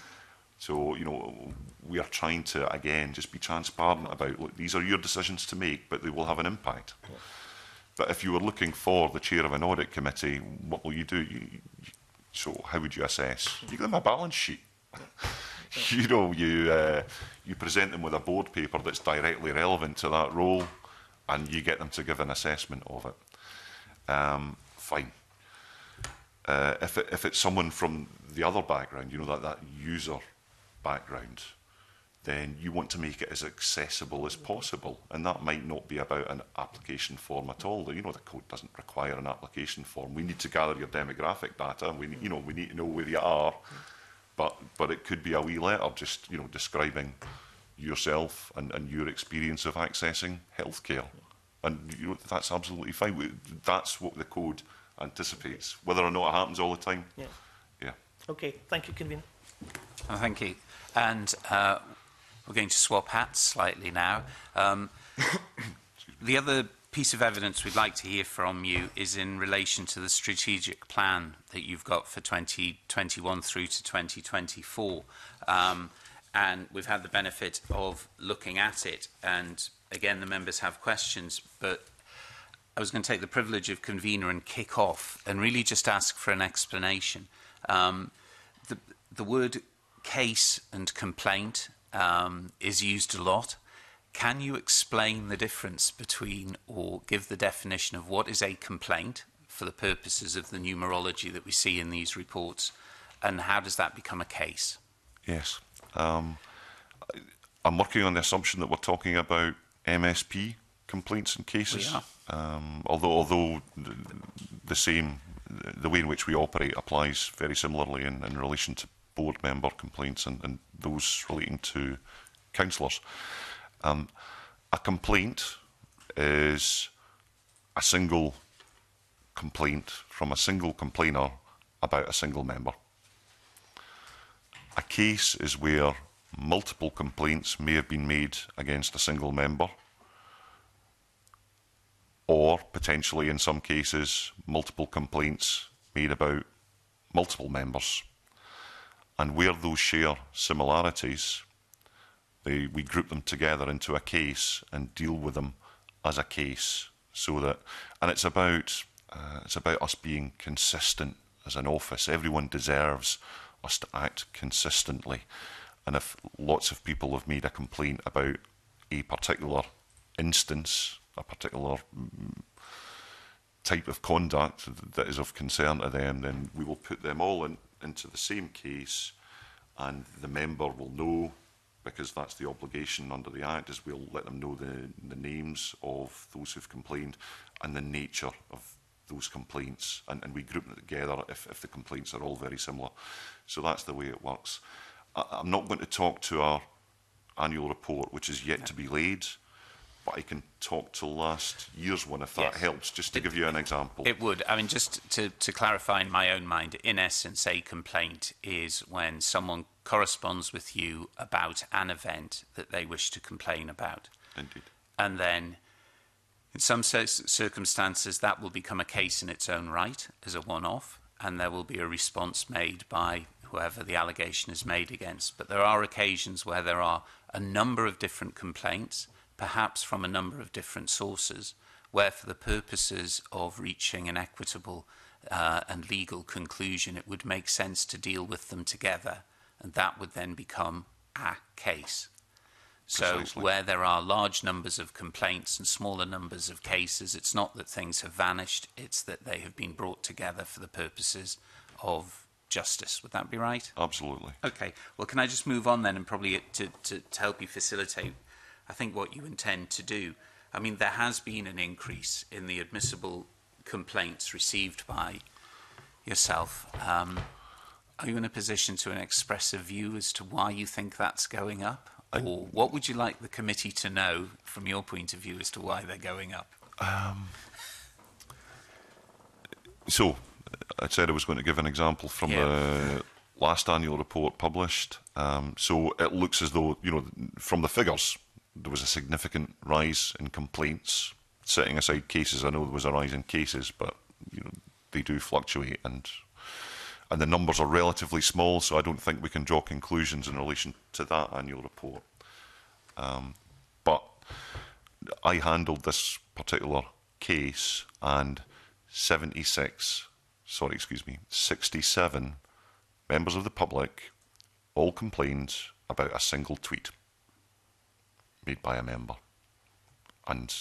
So, you know, we are trying to, again, just be transparent about, look, these are your decisions to make, but they will have an impact. Yeah. But if you were looking for the chair of an audit committee, what will you do? You, you, so how would you assess? You give them a balance sheet. You know, you, uh, you present them with a board paper that's directly relevant to that role, and you get them to give an assessment of it. Um, fine. Uh, if, it, if it's someone from the other background, you know, that, that user background, then you want to make it as accessible as possible. And that might not be about an application form at all. You know, the code doesn't require an application form. We need to gather your demographic data, and we need, you know, we need to know where you are. But, but it could be a wee letter just, you know, describing yourself and, and your experience of accessing healthcare. And, you know, that's absolutely fine. That's what the code anticipates. Whether or not it happens all the time. Yeah. Yeah. Okay. Thank you, Convener. Oh, thank you. And uh, we're going to swap hats slightly now. Um, the other piece of evidence we'd like to hear from you is in relation to the strategic plan that you've got for twenty twenty-one through to twenty twenty-four. Um, and we've had the benefit of looking at it. And again, the members have questions, but I was going to take the privilege of convener and kick off and really just ask for an explanation. Um, the, the word case and complaint um, is used a lot. Can you explain the difference between, or give the definition of what is a complaint for the purposes of the numerology that we see in these reports, and how does that become a case? Yes. Um, I'm working on the assumption that we're talking about M S P complaints and cases. We are. Um, although, although the, the same, the way in which we operate applies very similarly in, in relation to board member complaints and, and those relating to councillors. Um, a complaint is a single complaint from a single complainer about a single member. A case is where multiple complaints may have been made against a single member, or potentially in some cases multiple complaints made about multiple members. And where those share similarities, they, we group them together into a case and deal with them as a case. So that, and it's about, uh, it's about us being consistent as an office. Everyone deserves us to act consistently. And if lots of people have made a complaint about a particular instance, a particular type of conduct that is of concern to them, then we will put them all in, into the same case, and the member will know, because that's the obligation under the Act, is we'll let them know the, the names of those who've complained and the nature of those complaints, and, and we group them together if, if the complaints are all very similar. So that's the way it works. I, I'm not going to talk to our annual report, which is yet to be laid, but I can talk to last year's one, if that yes. helps, just to it, give you an example. It would. I mean, just to, to clarify in my own mind, in essence, a complaint is when someone corresponds with you about an event that they wish to complain about. Indeed. And then, in some circumstances, that will become a case in its own right as a one-off, and there will be a response made by whoever the allegation is made against. But there are occasions where there are a number of different complaints, perhaps from a number of different sources, where for the purposes of reaching an equitable uh, and legal conclusion, it would make sense to deal with them together, and that would then become a case. So Precisely. Where there are large numbers of complaints and smaller numbers of cases, it's not that things have vanished, it's that they have been brought together for the purposes of justice. Would that be right? Absolutely. Okay. Well, can I just move on then, and probably to, to, to help you facilitate, I think, what you intend to do. I mean, there has been an increase in the admissible complaints received by yourself. Um, are you in a position to express a view as to why you think that's going up? Or what would you like the committee to know from your point of view as to why they're going up? Um, so, I said I was going to give an example from yeah. the last annual report published. Um, so, it looks as though, you know, from the figures, there was a significant rise in complaints, setting aside cases. I know there was a rise in cases, but, you know, they do fluctuate, and and the numbers are relatively small, so I don't think we can draw conclusions in relation to that annual report. Um, but I handled this particular case, and seventy-six, sorry, excuse me, sixty-seven members of the public all complained about a single tweet made by a member. And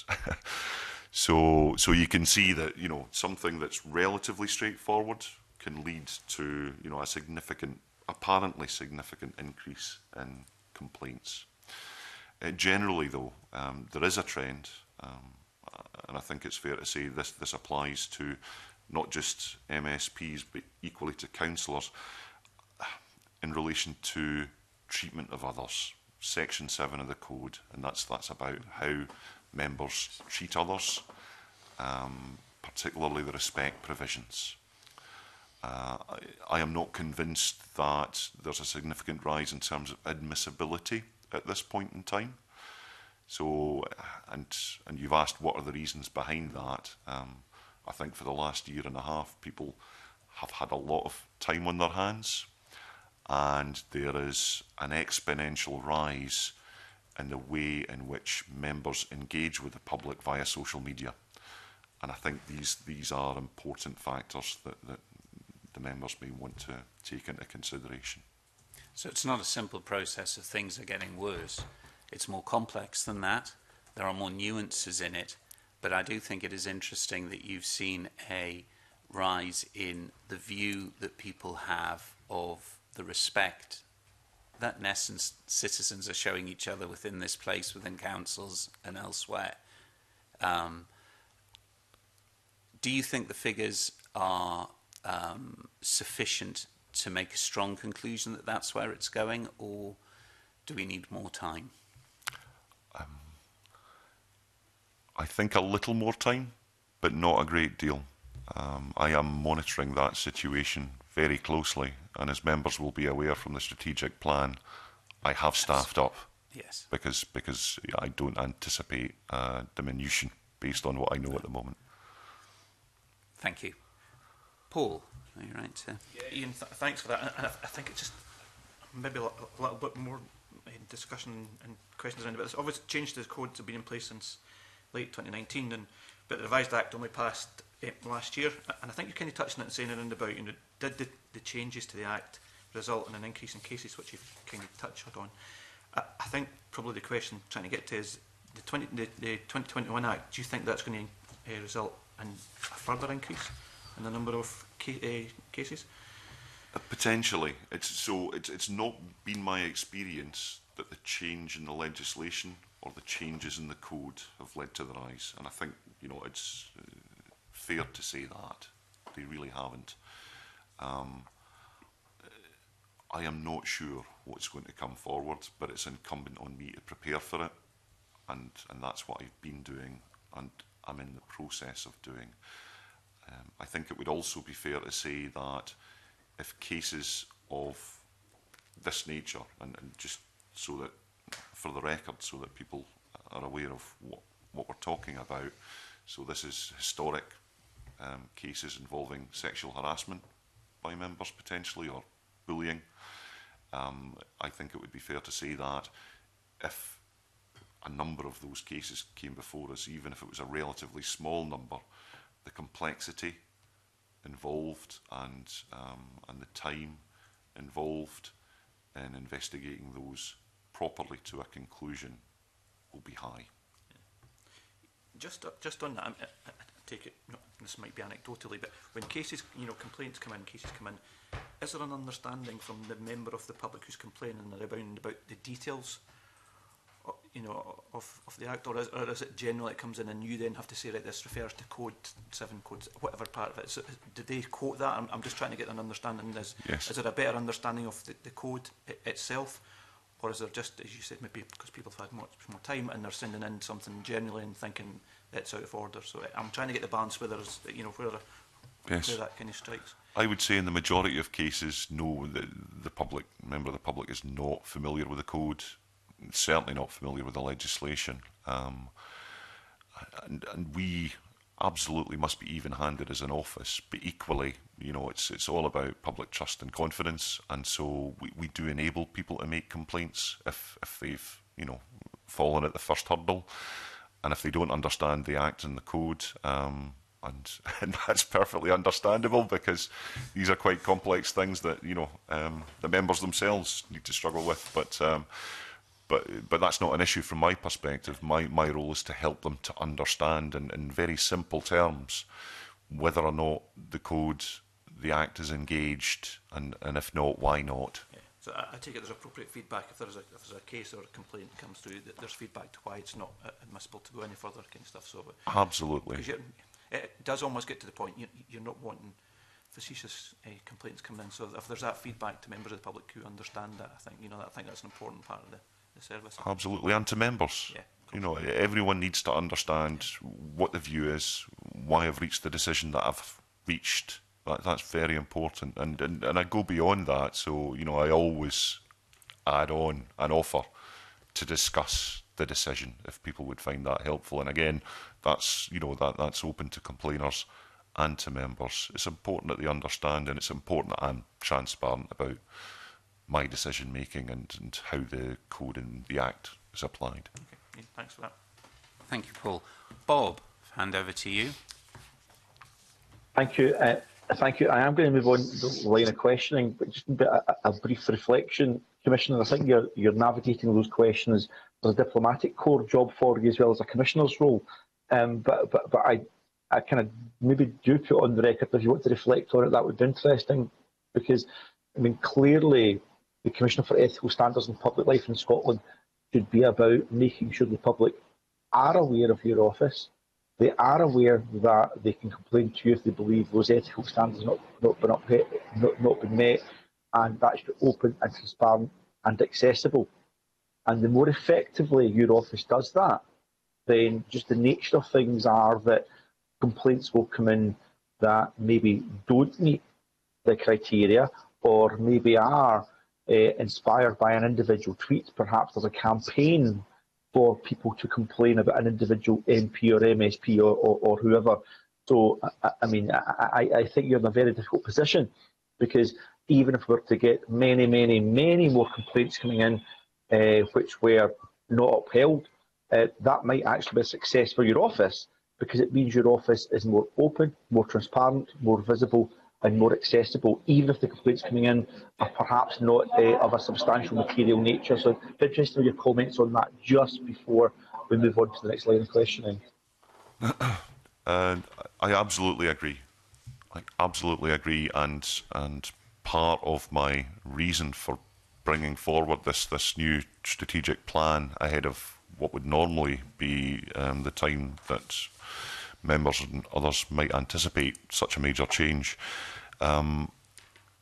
so, so you can see that, you know, something that's relatively straightforward can lead to, you know, a significant, apparently significant increase in complaints. Uh, generally, though, um, there is a trend, um, and I think it's fair to say this, this applies to not just M S Ps, but equally to councillors, in relation to treatment of others. Section seven of the Code, and that's, that's about how members treat others, um, particularly the respect provisions. Uh, I, I am not convinced that there's a significant rise in terms of admissibility at this point in time. So, and and you've asked what are the reasons behind that. Um, I think for the last year and a half, people have had a lot of time on their hands, and there is an exponential rise in the way in which members engage with the public via social media. And I think these these are important factors that, that the members may want to take into consideration. So it's not a simple process of things are getting worse. It's more complex than that. There are more nuances in it, but I do think it is interesting that you've seen a rise in the view that people have of the respect that, in essence, citizens are showing each other within this place, within councils and elsewhere. Um, do you think the figures are Um, sufficient to make a strong conclusion that that's where it's going, or do we need more time? Um, I think a little more time, but not a great deal. Um, I am monitoring that situation very closely, and as members will be aware from the strategic plan, I have staffed yes. up. Yes. Because, because I don't anticipate a diminution based on what I know at the moment. Thank you. Paul, are you right? Uh, yeah, Ian, th thanks for that. And, and I, th I think it's just maybe a, a little bit more uh, discussion and questions around about this. Obviously, changes to the code have been in place since late twenty nineteen, and but the revised act only passed uh, last year. And I think you kind of touched on it and saying around about, you know, did the, the changes to the act result in an increase in cases, which you've kind of touched on. I, I think probably the question I'm trying to get to is the twenty, the, the twenty twenty-one act. Do you think that's going to uh, result in a further increase in the number of ca uh, cases? Uh, potentially. It's, so it's, it's not been my experience that the change in the legislation or the changes in the code have led to the rise. And I think, you know, it's uh, fair to say that. They really haven't. Um, I am not sure what's going to come forward, but it's incumbent on me to prepare for it. And, and that's what I've been doing, and I'm in the process of doing. Um, I think it would also be fair to say that if cases of this nature, and, and just so that, for the record, so that people are aware of what, what we're talking about, so this is historic um, cases involving sexual harassment by members potentially, or bullying. Um, I think it would be fair to say that if a number of those cases came before us, even if it was a relatively small number, the complexity involved and, um, and the time involved in investigating those properly to a conclusion will be high. Just, uh, just on that, I, I, I take it, no, this might be anecdotally, but when cases, you know, complaints come in, cases come in, is there an understanding from the member of the public who's complaining about the details, or, you know, of, of the Act, or is, or is it generally it comes in and you then have to say, right, this refers to code seven, code whatever part of it. So, did they quote that? I'm, I'm just trying to get an understanding. Is, yes. is there a better understanding of the, the code it, itself? Or is there just, as you said, maybe because people have had much more time and they're sending in something generally and thinking it's out of order? So I'm trying to get the balance where there's, you know, where, yes. where that kind of strikes. I would say in the majority of cases, no, the, the public, member of the public is not familiar with the code, certainly not familiar with the legislation. Um, and, and we absolutely must be even-handed as an office, but equally, you know, it's it's all about public trust and confidence, and so we, we do enable people to make complaints if if they've, you know, fallen at the first hurdle, and if they don't understand the Act and the code, um, and and that's perfectly understandable because these are quite complex things that, you know, um, the members themselves need to struggle with, but. Um, But, but that's not an issue from my perspective. My, my role is to help them to understand in, in very simple terms whether or not the code, the Act is engaged, and, and if not, why not. Yeah. So I, I take it there's appropriate feedback if there's, a, if there's a case or a complaint comes through, that there's feedback to why it's not admissible to go any further kind of stuff. So, absolutely. It does almost get to the point, you're, you're not wanting facetious uh, complaints coming in. So if there's that feedback to members of the public who understand that, I think, you know, I think that's an important part of the... the service. Absolutely, and to members. Yeah, you know, everyone needs to understand what the view is, why I've reached the decision that I've reached. That, that's very important, and, and and I go beyond that. So, you know, I always add on an offer to discuss the decision if people would find that helpful. And again, that's, you know, that that's open to complainers and to members. It's important that they understand, and it's important that I'm transparent about my decision making and, and how the code and the Act is applied. Okay. Yeah, thanks for that. Thank you, Paul. Bob, hand over to you. Thank you. Uh, thank you. I am going to move on the line of questioning, but just a, a brief reflection, Commissioner. I think you're you're navigating those questions. There's a diplomatic corps job for you as well as a commissioner's role. Um, but but but I I kind of maybe do put on the record, if you want to reflect on it, that would be interesting, because I mean clearly, the Commissioner for Ethical Standards in Public Life in Scotland should be about making sure the public are aware of your office. They are aware that they can complain to you if they believe those ethical standards have not, not, been, up, not, not been met, and that should be open and transparent and accessible. And the more effectively your office does that, then just the nature of things are that complaints will come in that maybe don't meet the criteria, or maybe are Uh, inspired by an individual tweet. Perhaps there's a campaign for people to complain about an individual M P or M S P or, or, or whoever. So, I, I mean, I, I think you're in a very difficult position, because even if we were to get many, many, many more complaints coming in uh, which were not upheld, uh, that might actually be a success for your office, because it means your office is more open, more transparent, more visible and more accessible, even if the complaints coming in are perhaps not uh, of a substantial material nature. So I'm interested in your comments on that just before we move on to the next line of questioning. Uh, I absolutely agree. I absolutely agree, and and part of my reason for bringing forward this, this new strategic plan ahead of what would normally be um, the time that members and others might anticipate such a major change, um,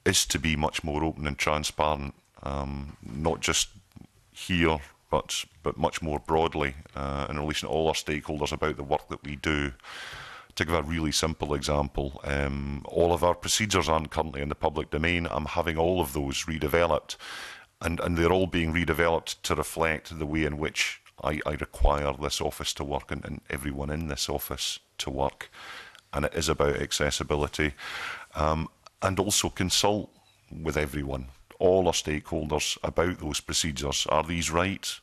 is to be much more open and transparent, um, not just here, but but much more broadly uh, in relation to all our stakeholders about the work that we do. To give a really simple example, um, all of our procedures aren't currently in the public domain. I'm having all of those redeveloped, and, and they're all being redeveloped to reflect the way in which I, I require this office to work, and, and everyone in this office to work, and it is about accessibility, um, and also consult with everyone, all our stakeholders, about those procedures. Are these right?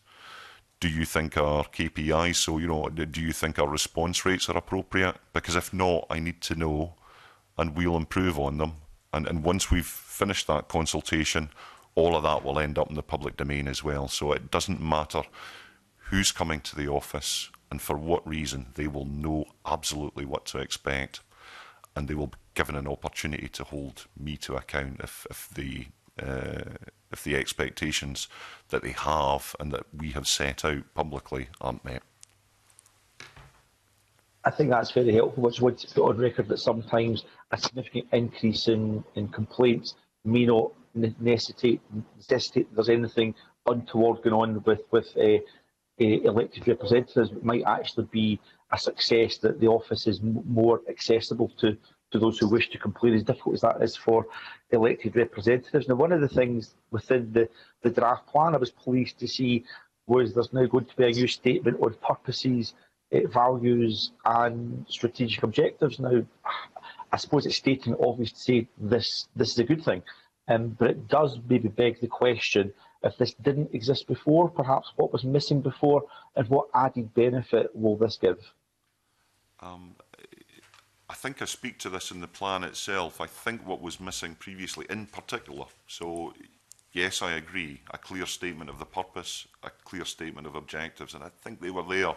Do you think our K P Is, so you know, do you think our response rates are appropriate? Because if not, I need to know, and we'll improve on them. And, and once we've finished that consultation, all of that will end up in the public domain as well. So it doesn't matter who's coming to the office and for what reason. They will know absolutely what to expect, and they will be given an opportunity to hold me to account if, if the uh, if the expectations that they have and that we have set out publicly aren't met. I think that's very helpful. I just want to put on record that sometimes a significant increase in, in complaints may not necessitate, necessitate there's anything untoward going on with, with uh, uh, elected representatives. It might actually be a success that the office is m more accessible to, to those who wish to complain, as difficult as that is for elected representatives. Now, one of the things within the, the draft plan I was pleased to see was there's now going to be a new statement on purposes, uh, values and strategic objectives. Now, I suppose it's stating obvious to say this, this is a good thing, um, but it does maybe beg the question, if this didn't exist before, perhaps what was missing before, and what added benefit will this give? Um, I think I speak to this in the plan itself. I think what was missing previously in particular, so yes, I agree, a clear statement of the purpose, a clear statement of objectives, and I think they were there,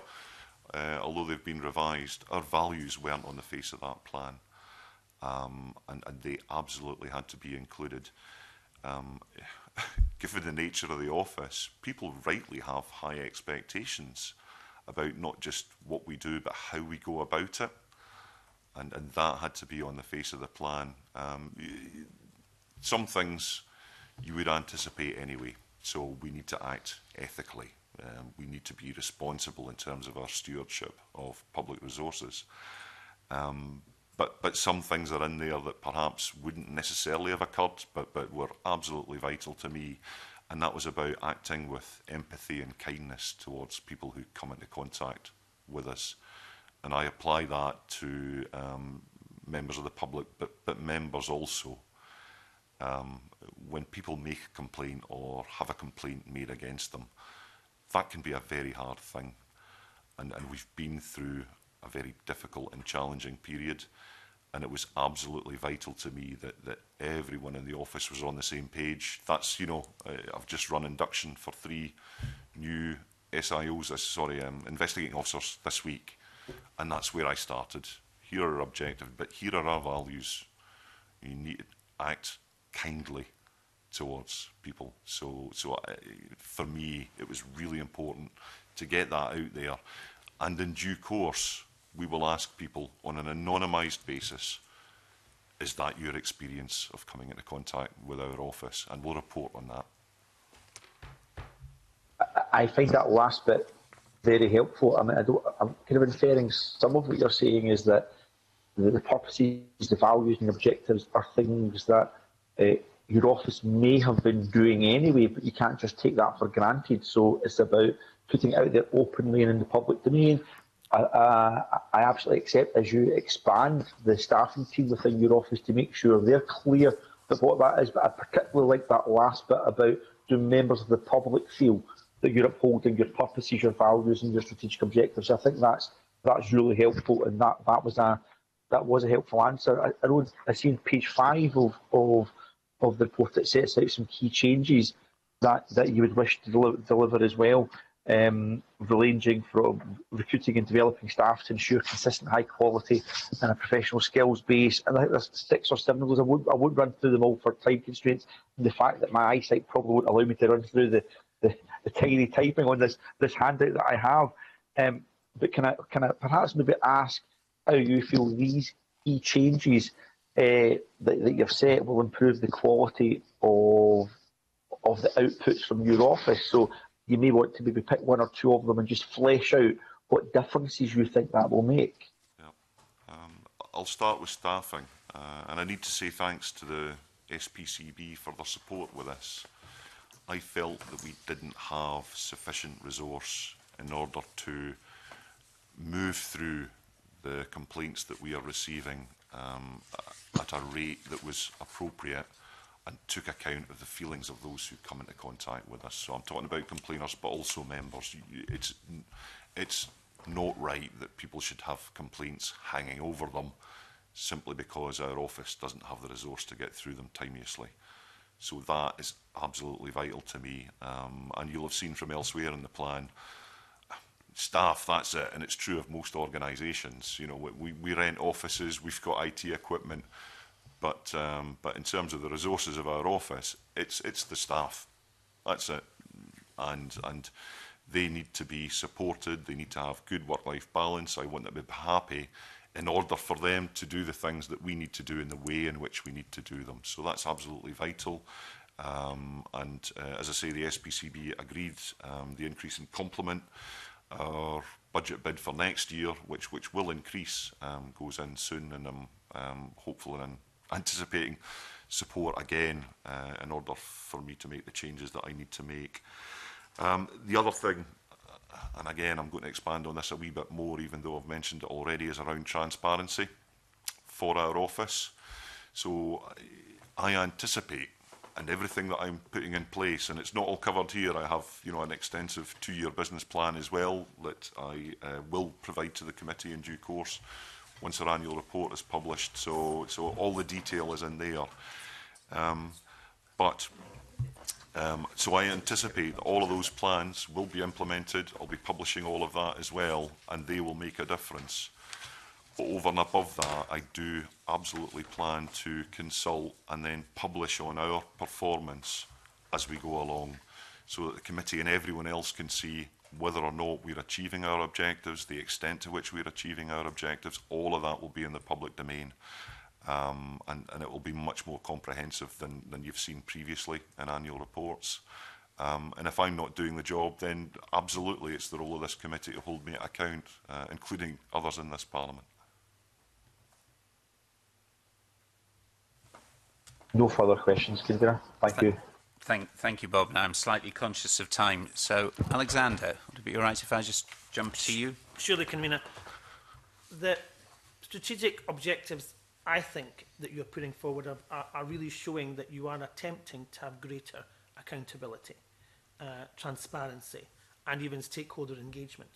uh, although they've been revised. Our values weren't on the face of that plan, um, and, and they absolutely had to be included. Um, given the nature of the office, people rightly have high expectations about not just what we do, but how we go about it. And, and that had to be on the face of the plan. Um, some things you would anticipate anyway, so we need to act ethically. Um, we need to be responsible in terms of our stewardship of public resources. Um, but, but some things are in there that perhaps wouldn't necessarily have occurred, but, but were absolutely vital to me. And that was about acting with empathy and kindness towards people who come into contact with us. And I apply that to um, members of the public, but, but members also. Um, when people make a complaint or have a complaint made against them, that can be a very hard thing. And, and we've been through a very difficult and challenging period. And it was absolutely vital to me that, that everyone in the office was on the same page. That's, you know, I've just run induction for three new S I Os, sorry, um, investigating officers this week. And that's where I started. Here are our objectives, but here are our values. You need to act kindly towards people. So, so I, for me, it was really important to get that out there. And in due course, we will ask people on an anonymised basis, is that your experience of coming into contact with our office? And we'll report on that. I find that last bit very helpful. I mean, I don't, I'm kind of inferring some of what you're saying is that the, the purposes, the values and the objectives are things that uh, your office may have been doing anyway, but you can't just take that for granted. So it's about putting it out there openly and in the public domain. I, uh, I absolutely accept, as you expand the staffing team within your office, to make sure they're clear about what that is. But I particularly like that last bit about, do members of the public feel that you're upholding your purposes, your values, and your strategic objectives? I think that's that's really helpful, and that that was a that was a helpful answer. I, I know I see on page five of of of the report that sets out some key changes that that you would wish to deliver, deliver as well, um, ranging from recruiting and developing staff to ensure consistent, high quality, and a professional skills base. And I think there's six or seven of those. I won't I won't run through them all for time constraints. And the fact that my eyesight probably won't allow me to run through the The, the tiny typing on this this handout that I have, um, but can I can I perhaps maybe ask how you feel these key changes uh, that, that you've set will improve the quality of of the outputs from your office? So you may want to maybe pick one or two of them and just flesh out what differences you think that will make. Yep. Um, I'll start with staffing, uh, and I need to say thanks to the S P C B for their support with this. I felt that we didn't have sufficient resource in order to move through the complaints that we are receiving um, at a rate that was appropriate and took account of the feelings of those who come into contact with us. So I'm talking about complainers, but also members. It's, it's not right that people should have complaints hanging over them simply because our office doesn't have the resource to get through them timeously. So that is absolutely vital to me. Um, and you'll have seen from elsewhere in the plan, staff, that's it, and it's true of most organisations. You know, we, we rent offices, we've got I T equipment, but um, but in terms of the resources of our office, it's it's the staff, that's it, and and they need to be supported. They need to have good work-life balance. I want them to be happy, in order for them to do the things that we need to do in the way in which we need to do them. So that's absolutely vital. Um, and uh, as I say, the S P C B agreed um, the increase in complement. Our budget bid for next year, which which will increase, um, goes in soon, and I'm um, hopeful and anticipating support again uh, in order for me to make the changes that I need to make. Um, the other thing, and again I'm going to expand on this a wee bit more even though I've mentioned it already, is around transparency for our office. So I anticipate, and everything that I'm putting in place, and it's not all covered here, I have, you know, an extensive two-year business plan as well that I uh, will provide to the committee in due course once our annual report is published. So, so all the detail is in there. Um, but um, so I anticipate that all of those plans will be implemented. I'll be publishing all of that as well, and they will make a difference. But over and above that, I do absolutely plan to consult and then publish on our performance as we go along, so that the committee and everyone else can see whether or not we're achieving our objectives, the extent to which we're achieving our objectives. All of that will be in the public domain, um, and, and it will be much more comprehensive than, than you've seen previously in annual reports. Um, and if I'm not doing the job, then absolutely it's the role of this committee to hold me to account, uh, including others in this Parliament. No further questions, Kendra. Thank Th you. Thank, thank you, Bob. Now I'm slightly conscious of time. So, Alexander, would it be all right if I just jump to you? Surely, Convener. The strategic objectives, I think, that you're putting forward are, are, are really showing that you are attempting to have greater accountability, uh, transparency, and even stakeholder engagement.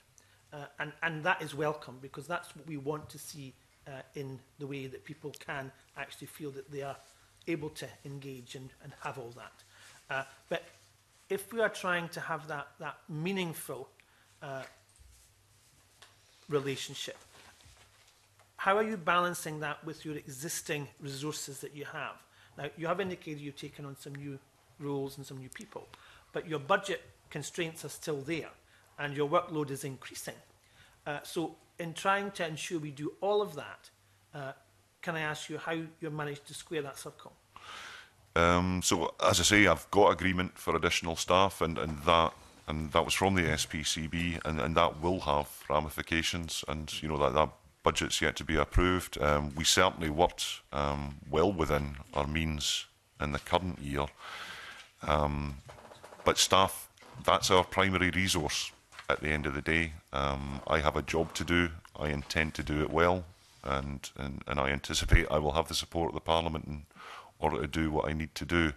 Uh, and, and that is welcome, because that's what we want to see uh, in the way that people can actually feel that they are able to engage and, and have all that. Uh, but if we are trying to have that, that meaningful uh, relationship, how are you balancing that with your existing resources that you have? Now, you have indicated you've taken on some new roles and some new people, but your budget constraints are still there and your workload is increasing. Uh, so in trying to ensure we do all of that, uh, can I ask you how you managed to square that circle? Um, so, as I say, I've got agreement for additional staff, and, and that and that was from the S P C B, and, and that will have ramifications. And you know that that budget's yet to be approved. Um, we certainly worked um, well within our means in the current year, um, but staff, that's our primary resource at the end of the day. Um, I have a job to do. I intend to do it well. And, and, and I anticipate I will have the support of the Parliament in order to do what I need to do.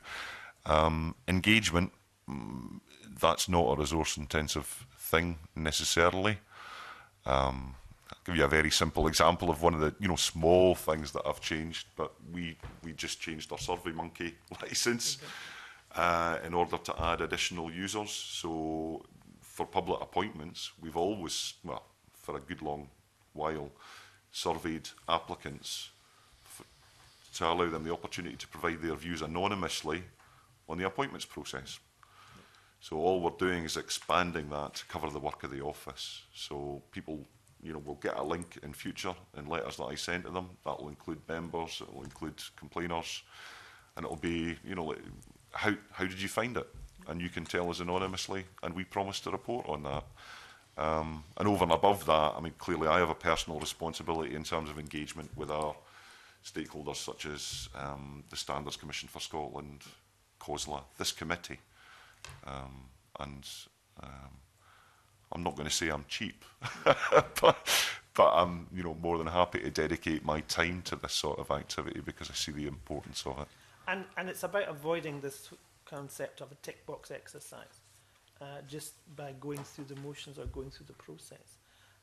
Um, engagement, that's not a resource-intensive thing necessarily. Um, I'll give you a very simple example of one of the you know small things that I've changed, but we, we just changed our SurveyMonkey licence okay. uh, in order to add additional users. So for public appointments, we've always, well, for a good long while, surveyed applicants for, to allow them the opportunity to provide their views anonymously on the appointments process. Yeah. So all we're doing is expanding that to cover the work of the office. So people, you know, will get a link in future in letters that I send to them. That will include members, it will include complainers, and it'll be, you know, like, how how did you find it? And you can tell us anonymously, and we promise to report on that. Um, and over and above that, I mean, clearly I have a personal responsibility in terms of engagement with our stakeholders, such as um, the Standards Commission for Scotland, COSLA, this committee. Um, and um, I'm not going to say I'm cheap, but, but I'm, you know, more than happy to dedicate my time to this sort of activity because I see the importance of it. and, and it's about avoiding this concept of a tick box exercise, uh, just by going through the motions or going through the process.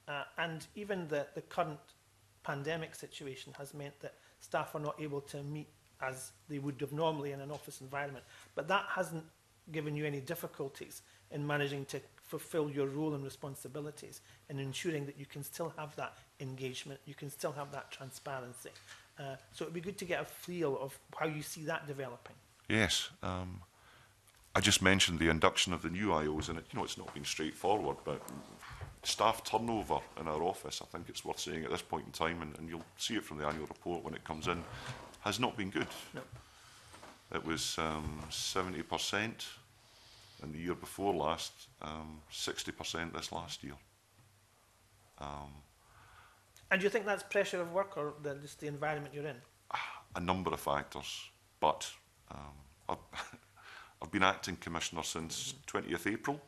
Uh, and even the, the current pandemic situation has meant that staff are not able to meet as they would have normally in an office environment. But that hasn't given you any difficulties in managing to fulfil your role and responsibilities and ensuring that you can still have that engagement, you can still have that transparency. Uh, so it would be good to get a feel of how you see that developing. Yes. Um, I just mentioned the induction of the new I Os, and it, you know, it's not been straightforward, but staff turnover in our office, I think it's worth saying at this point in time, and, and you'll see it from the annual report when it comes in, has not been good. No. It was um, seventy percent in the year before last, um, sixty percent this last year. Um, and do you think that's pressure of work or the, just the environment you're in? A number of factors, but um, I've, I've been acting commissioner since mm-hmm. twentieth April.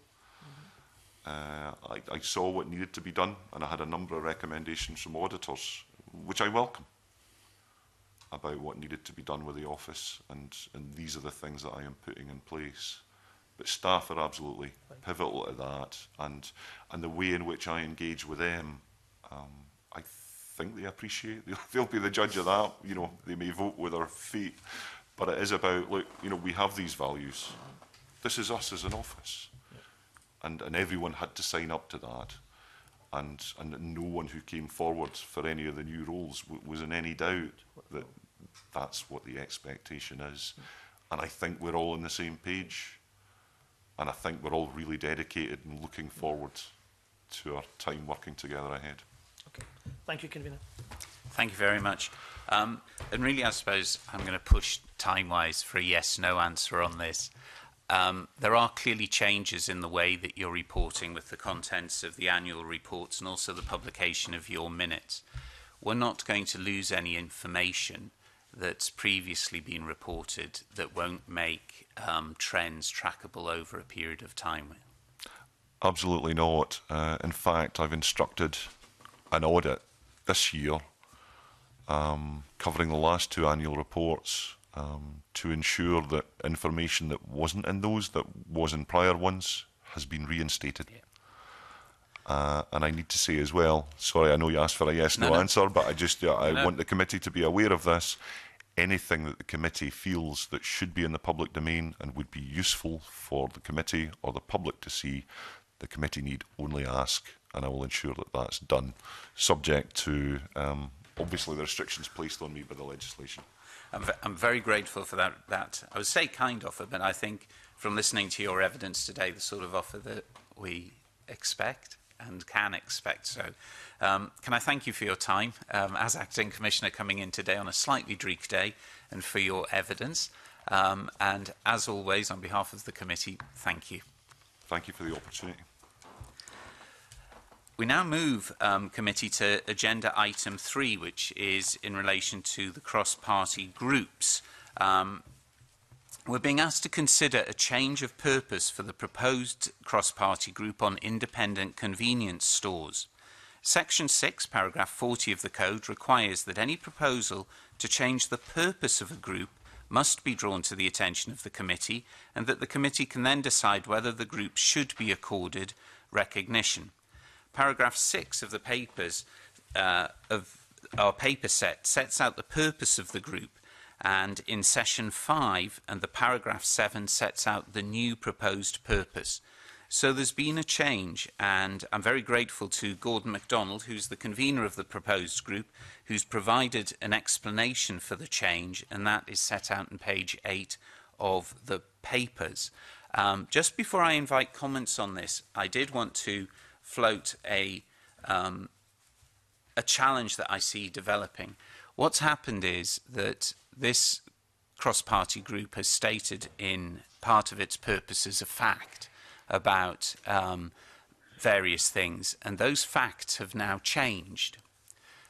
Mm-hmm. uh, I, I saw what needed to be done, and I had a number of recommendations from auditors, which I welcome, about what needed to be done with the office, and, and these are the things that I am putting in place. But staff are absolutely pivotal to that, and, and the way in which I engage with them, um, I think they appreciate. They'll, they'll be the judge of that. You know, they may vote with their feet, but it is about, look, you know, we have these values. This is us as an office. And, and everyone had to sign up to that. And, and no one who came forward for any of the new roles w was in any doubt that that's what the expectation is. And I think we're all on the same page. And I think we're all really dedicated and looking forward to our time working together ahead. Okay. Thank you, Convener. Thank you very much. Um, and really, I suppose I'm going to push time-wise for a yes-no answer on this. Um, there are clearly changes in the way that you're reporting with the contents of the annual reports and also the publication of your minutes. We're not going to lose any information that's previously been reported that won't make um, trends trackable over a period of time. Absolutely not. Uh, in fact, I've instructed an audit this year um, covering the last two annual reports, Um, to ensure that information that wasn't in those, that was in prior ones, has been reinstated. Yeah. Uh, and I need to say as well, sorry, I know you asked for a yes, no, no, no. answer, but I just uh, I no. want the committee to be aware of this. Anything that the committee feels that should be in the public domain and would be useful for the committee or the public to see, the committee need only ask, and I will ensure that that's done, subject to, um, obviously, the restrictions placed on me by the legislation. I'm, v I'm very grateful for that, that, I would say kind offer, but I think from listening to your evidence today, the sort of offer that we expect and can expect. So um, can I thank you for your time um, as Acting Commissioner coming in today on a slightly dreek day, and for your evidence. Um, and as always, on behalf of the committee, thank you. Thank you for the opportunity. We now move, um, committee, to agenda item three, which is in relation to the cross-party groups. Um, we're being asked to consider a change of purpose for the proposed cross-party group on independent convenience stores. Section six, paragraph forty of the Code requires that any proposal to change the purpose of a group must be drawn to the attention of the committee, and that the committee can then decide whether the group should be accorded recognition. Paragraph six of the papers, uh, of our paper set, sets out the purpose of the group, and in session five and the paragraph seven sets out the new proposed purpose. So there's been a change, and I'm very grateful to Gordon MacDonald, who's the convener of the proposed group, who's provided an explanation for the change, and that is set out in page eight of the papers. Um, just before I invite comments on this, I did want to float a, um, a challenge that I see developing. What's happened is that this cross-party group has stated in part of its purposes a fact about um, various things, and those facts have now changed.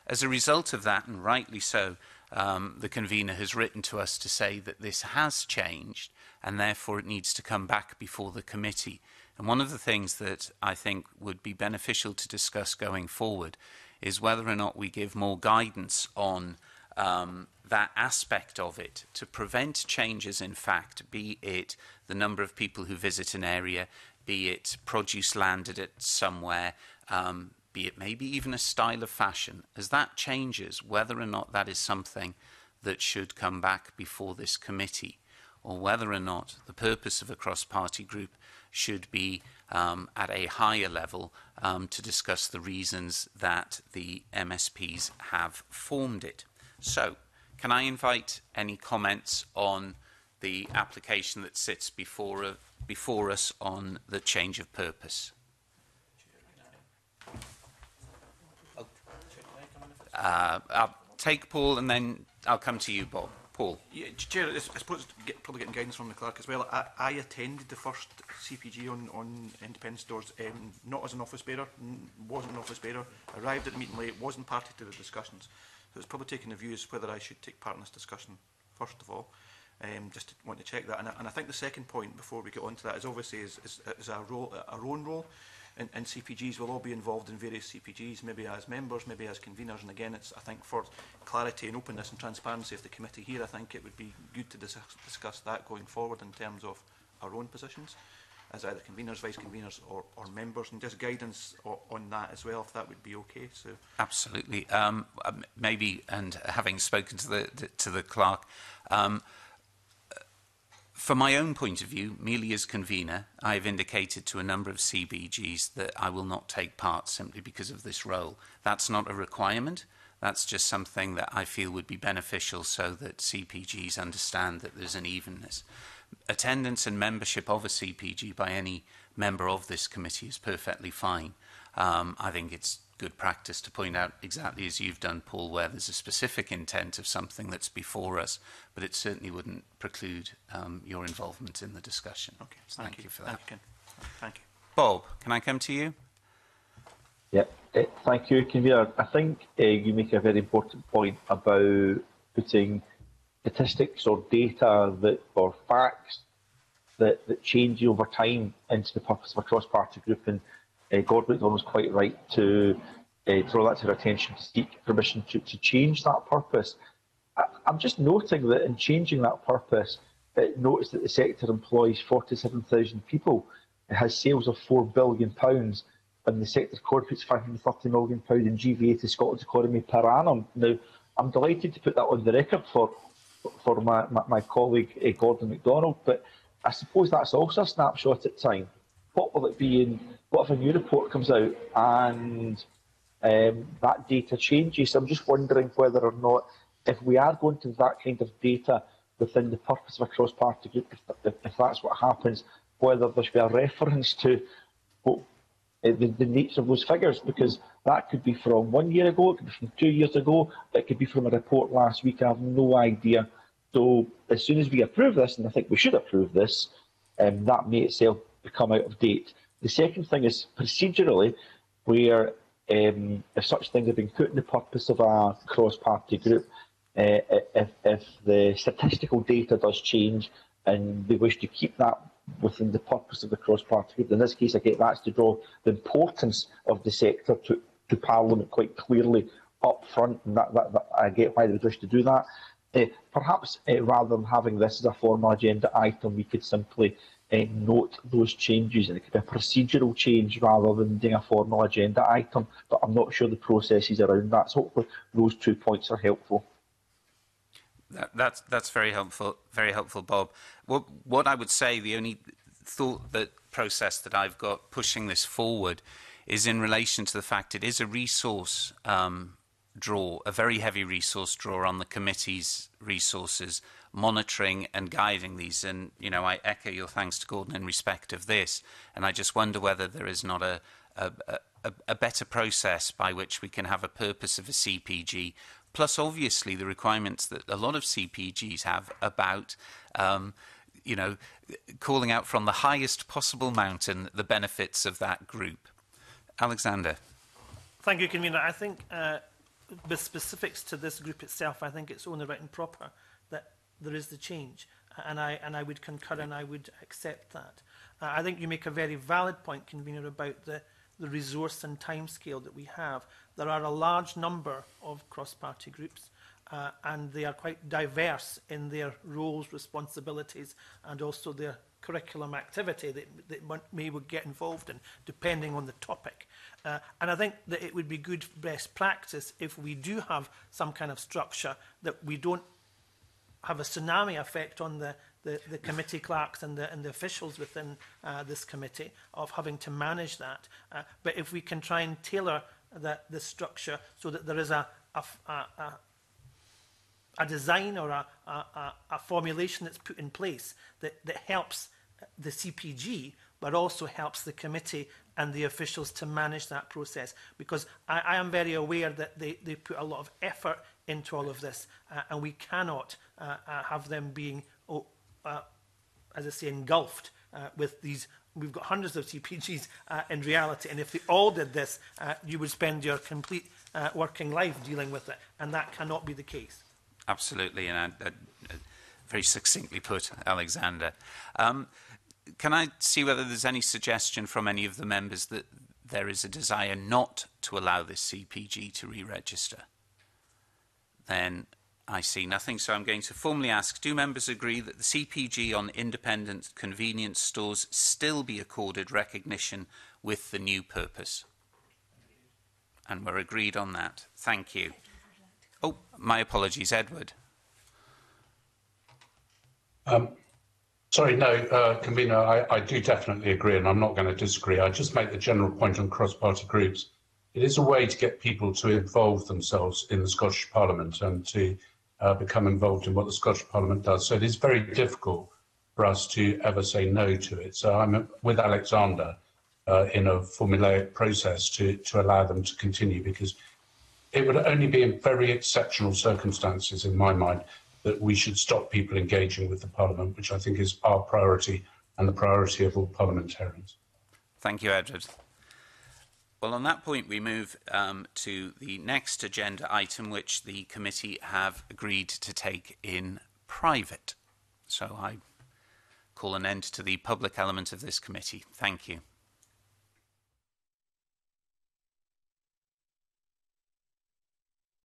As a result of that, and rightly so, um, the convener has written to us to say that this has changed, and therefore it needs to come back before the committee. And one of the things that I think would be beneficial to discuss going forward is whether or not we give more guidance on um, that aspect of it to prevent changes in fact, be it the number of people who visit an area, be it produce landed at somewhere, um, be it maybe even a style of fashion, as that changes, whether or not that is something that should come back before this committee, or whether or not the purpose of a cross-party group should be um, at a higher level um, to discuss the reasons that the M S Ps have formed it. So, can I invite any comments on the application that sits before, uh, before us on the change of purpose? I'll, uh, I'll take Paul and then I'll come to you, Bob. Paul. Yeah, Chair, I suppose it's probably getting guidance from the clerk as well. I, I attended the first C P G on, on independent stores, um, not as an office bearer, wasn't an office bearer, arrived at the meeting late, wasn't party to the discussions. So it's probably taking the view as whether I should take part in this discussion, first of all. Um, just to want to check that. And I, and I think the second point, before we get on to that, is obviously is, is, is our, role, our own role. And, and C P Gs will all be involved in various C P Gs, maybe as members, maybe as conveners. And again, it's, I think, for clarity and openness and transparency of the committee here, I think it would be good to dis discuss that going forward in terms of our own positions as either conveners, vice conveners, or, or members, and just guidance o on that as well, if that would be okay. So absolutely. Um, maybe, and having spoken to the to the clerk. Um, From my own point of view, merely as convener, I have indicated to a number of C B Gs that I will not take part simply because of this role. That's not a requirement. That's just something that I feel would be beneficial so that C P Gs understand that there's an evenness. Attendance and membership of a C P G by any member of this committee is perfectly fine. Um, I think it's good practice to point out, exactly as you've done, Paul, where there's a specific intent of something that's before us, but it certainly wouldn't preclude um, your involvement in the discussion. Okay, so thank, thank you. you for that. Thank you. Thank you. Bob, can I come to you? Yep, uh, thank you, Convener. I think uh, you make a very important point about putting statistics or data that, or facts that, that change over time into the purpose of a cross-party group. And Uh, Gordon MacDonald was quite right to uh, throw that to her attention to seek permission to, to change that purpose. I, I'm just noting that in changing that purpose, it notes that the sector employs forty-seven thousand people, it has sales of four billion pounds, and the sector contributes five hundred and thirty million pounds in G V A to Scotland's economy per annum. Now, I'm delighted to put that on the record for, for my, my, my colleague uh, Gordon MacDonald, but I suppose that's also a snapshot at time. What will it be in? What if a new report comes out and um, that data changes? I'm just wondering whether or not, if we are going to that kind of data within the purpose of a cross-party group, if, if that's what happens, whether there should be a reference to what, uh, the, the nature of those figures, because that could be from one year ago, it could be from two years ago, it could be from a report last week. I have no idea. So as soon as we approve this, and I think we should approve this, um, that may itself become out of date. The second thing is procedurally, where um, if such things have been put in the purpose of a cross-party group, uh, if, if the statistical data does change and they wish to keep that within the purpose of the cross-party group, in this case, I get that's to draw the importance of the sector to, to Parliament quite clearly up front, and that, that, that I get why they would wish to do that. Uh, perhaps uh, rather than having this as a formal agenda item, we could simply Uh, note those changes, and it could be a procedural change rather than doing a formal agenda item, but I'm not sure the processes around that, so hopefully those two points are helpful. That, that's, that's very helpful, very helpful, Bob. What, what I would say, the only thought that process that I've got pushing this forward is in relation to the fact it is a resource um, draw, a very heavy resource draw on the committee's resources, monitoring and guiding these. And, you know, I echo your thanks to Gordon in respect of this. And I just wonder whether there is not a, a, a, a better process by which we can have a purpose of a C P G, plus obviously the requirements that a lot of C P Gs have about, um, you know, calling out from the highest possible mountain the benefits of that group. Alexander. Thank you, Convener. I think uh, with specifics to this group itself, I think it's only right and proper that there is the change, and I and I would concur and I would accept that. Uh, I think you make a very valid point, Convener, about the the resource and time scale that we have. There are a large number of cross-party groups, uh, and they are quite diverse in their roles, responsibilities, and also their curriculum activity that, that one may get involved in, depending on the topic. Uh, and I think that it would be good best practice if we do have some kind of structure that we don't have a tsunami effect on the, the, the committee clerks and the, and the officials within uh, this committee of having to manage that. Uh, but if we can try and tailor the, the structure so that there is a, a, a, a design or a, a, a formulation that's put in place that, that helps the C P G, but also helps the committee and the officials to manage that process. Because I, I am very aware that they, they put a lot of effort into all of this, uh, and we cannot uh, uh, have them being, oh, uh, as I say, engulfed uh, with these. We've got hundreds of C P Gs uh, in reality, and if they all did this, uh, you would spend your complete uh, working life dealing with it, and that cannot be the case. Absolutely, and I, I, I very succinctly put, Alexander. Um, Can I see whether there's any suggestion from any of the members that there is a desire not to allow this C P G to re-register? Then I see nothing, so I'm going to formally ask, do members agree that the C P G on independent convenience stores still be accorded recognition with the new purpose? And we're agreed on that. Thank you. Oh, my apologies, Edward. Um. Sorry, no, uh, Convener, I, I do definitely agree, and I'm not going to disagree. I just make the general point on cross-party groups. It is a way to get people to involve themselves in the Scottish Parliament and to uh, become involved in what the Scottish Parliament does. So it is very difficult for us to ever say no to it. So I'm with Alexander uh, in a formulaic process to, to allow them to continue, because it would only be in very exceptional circumstances, in my mind, that we should stop people engaging with the Parliament, which I think is our priority and the priority of all parliamentarians. Thank you, Edward. Well, on that point, we move um, to the next agenda item, which the committee have agreed to take in private. So I call an end to the public element of this committee. Thank you.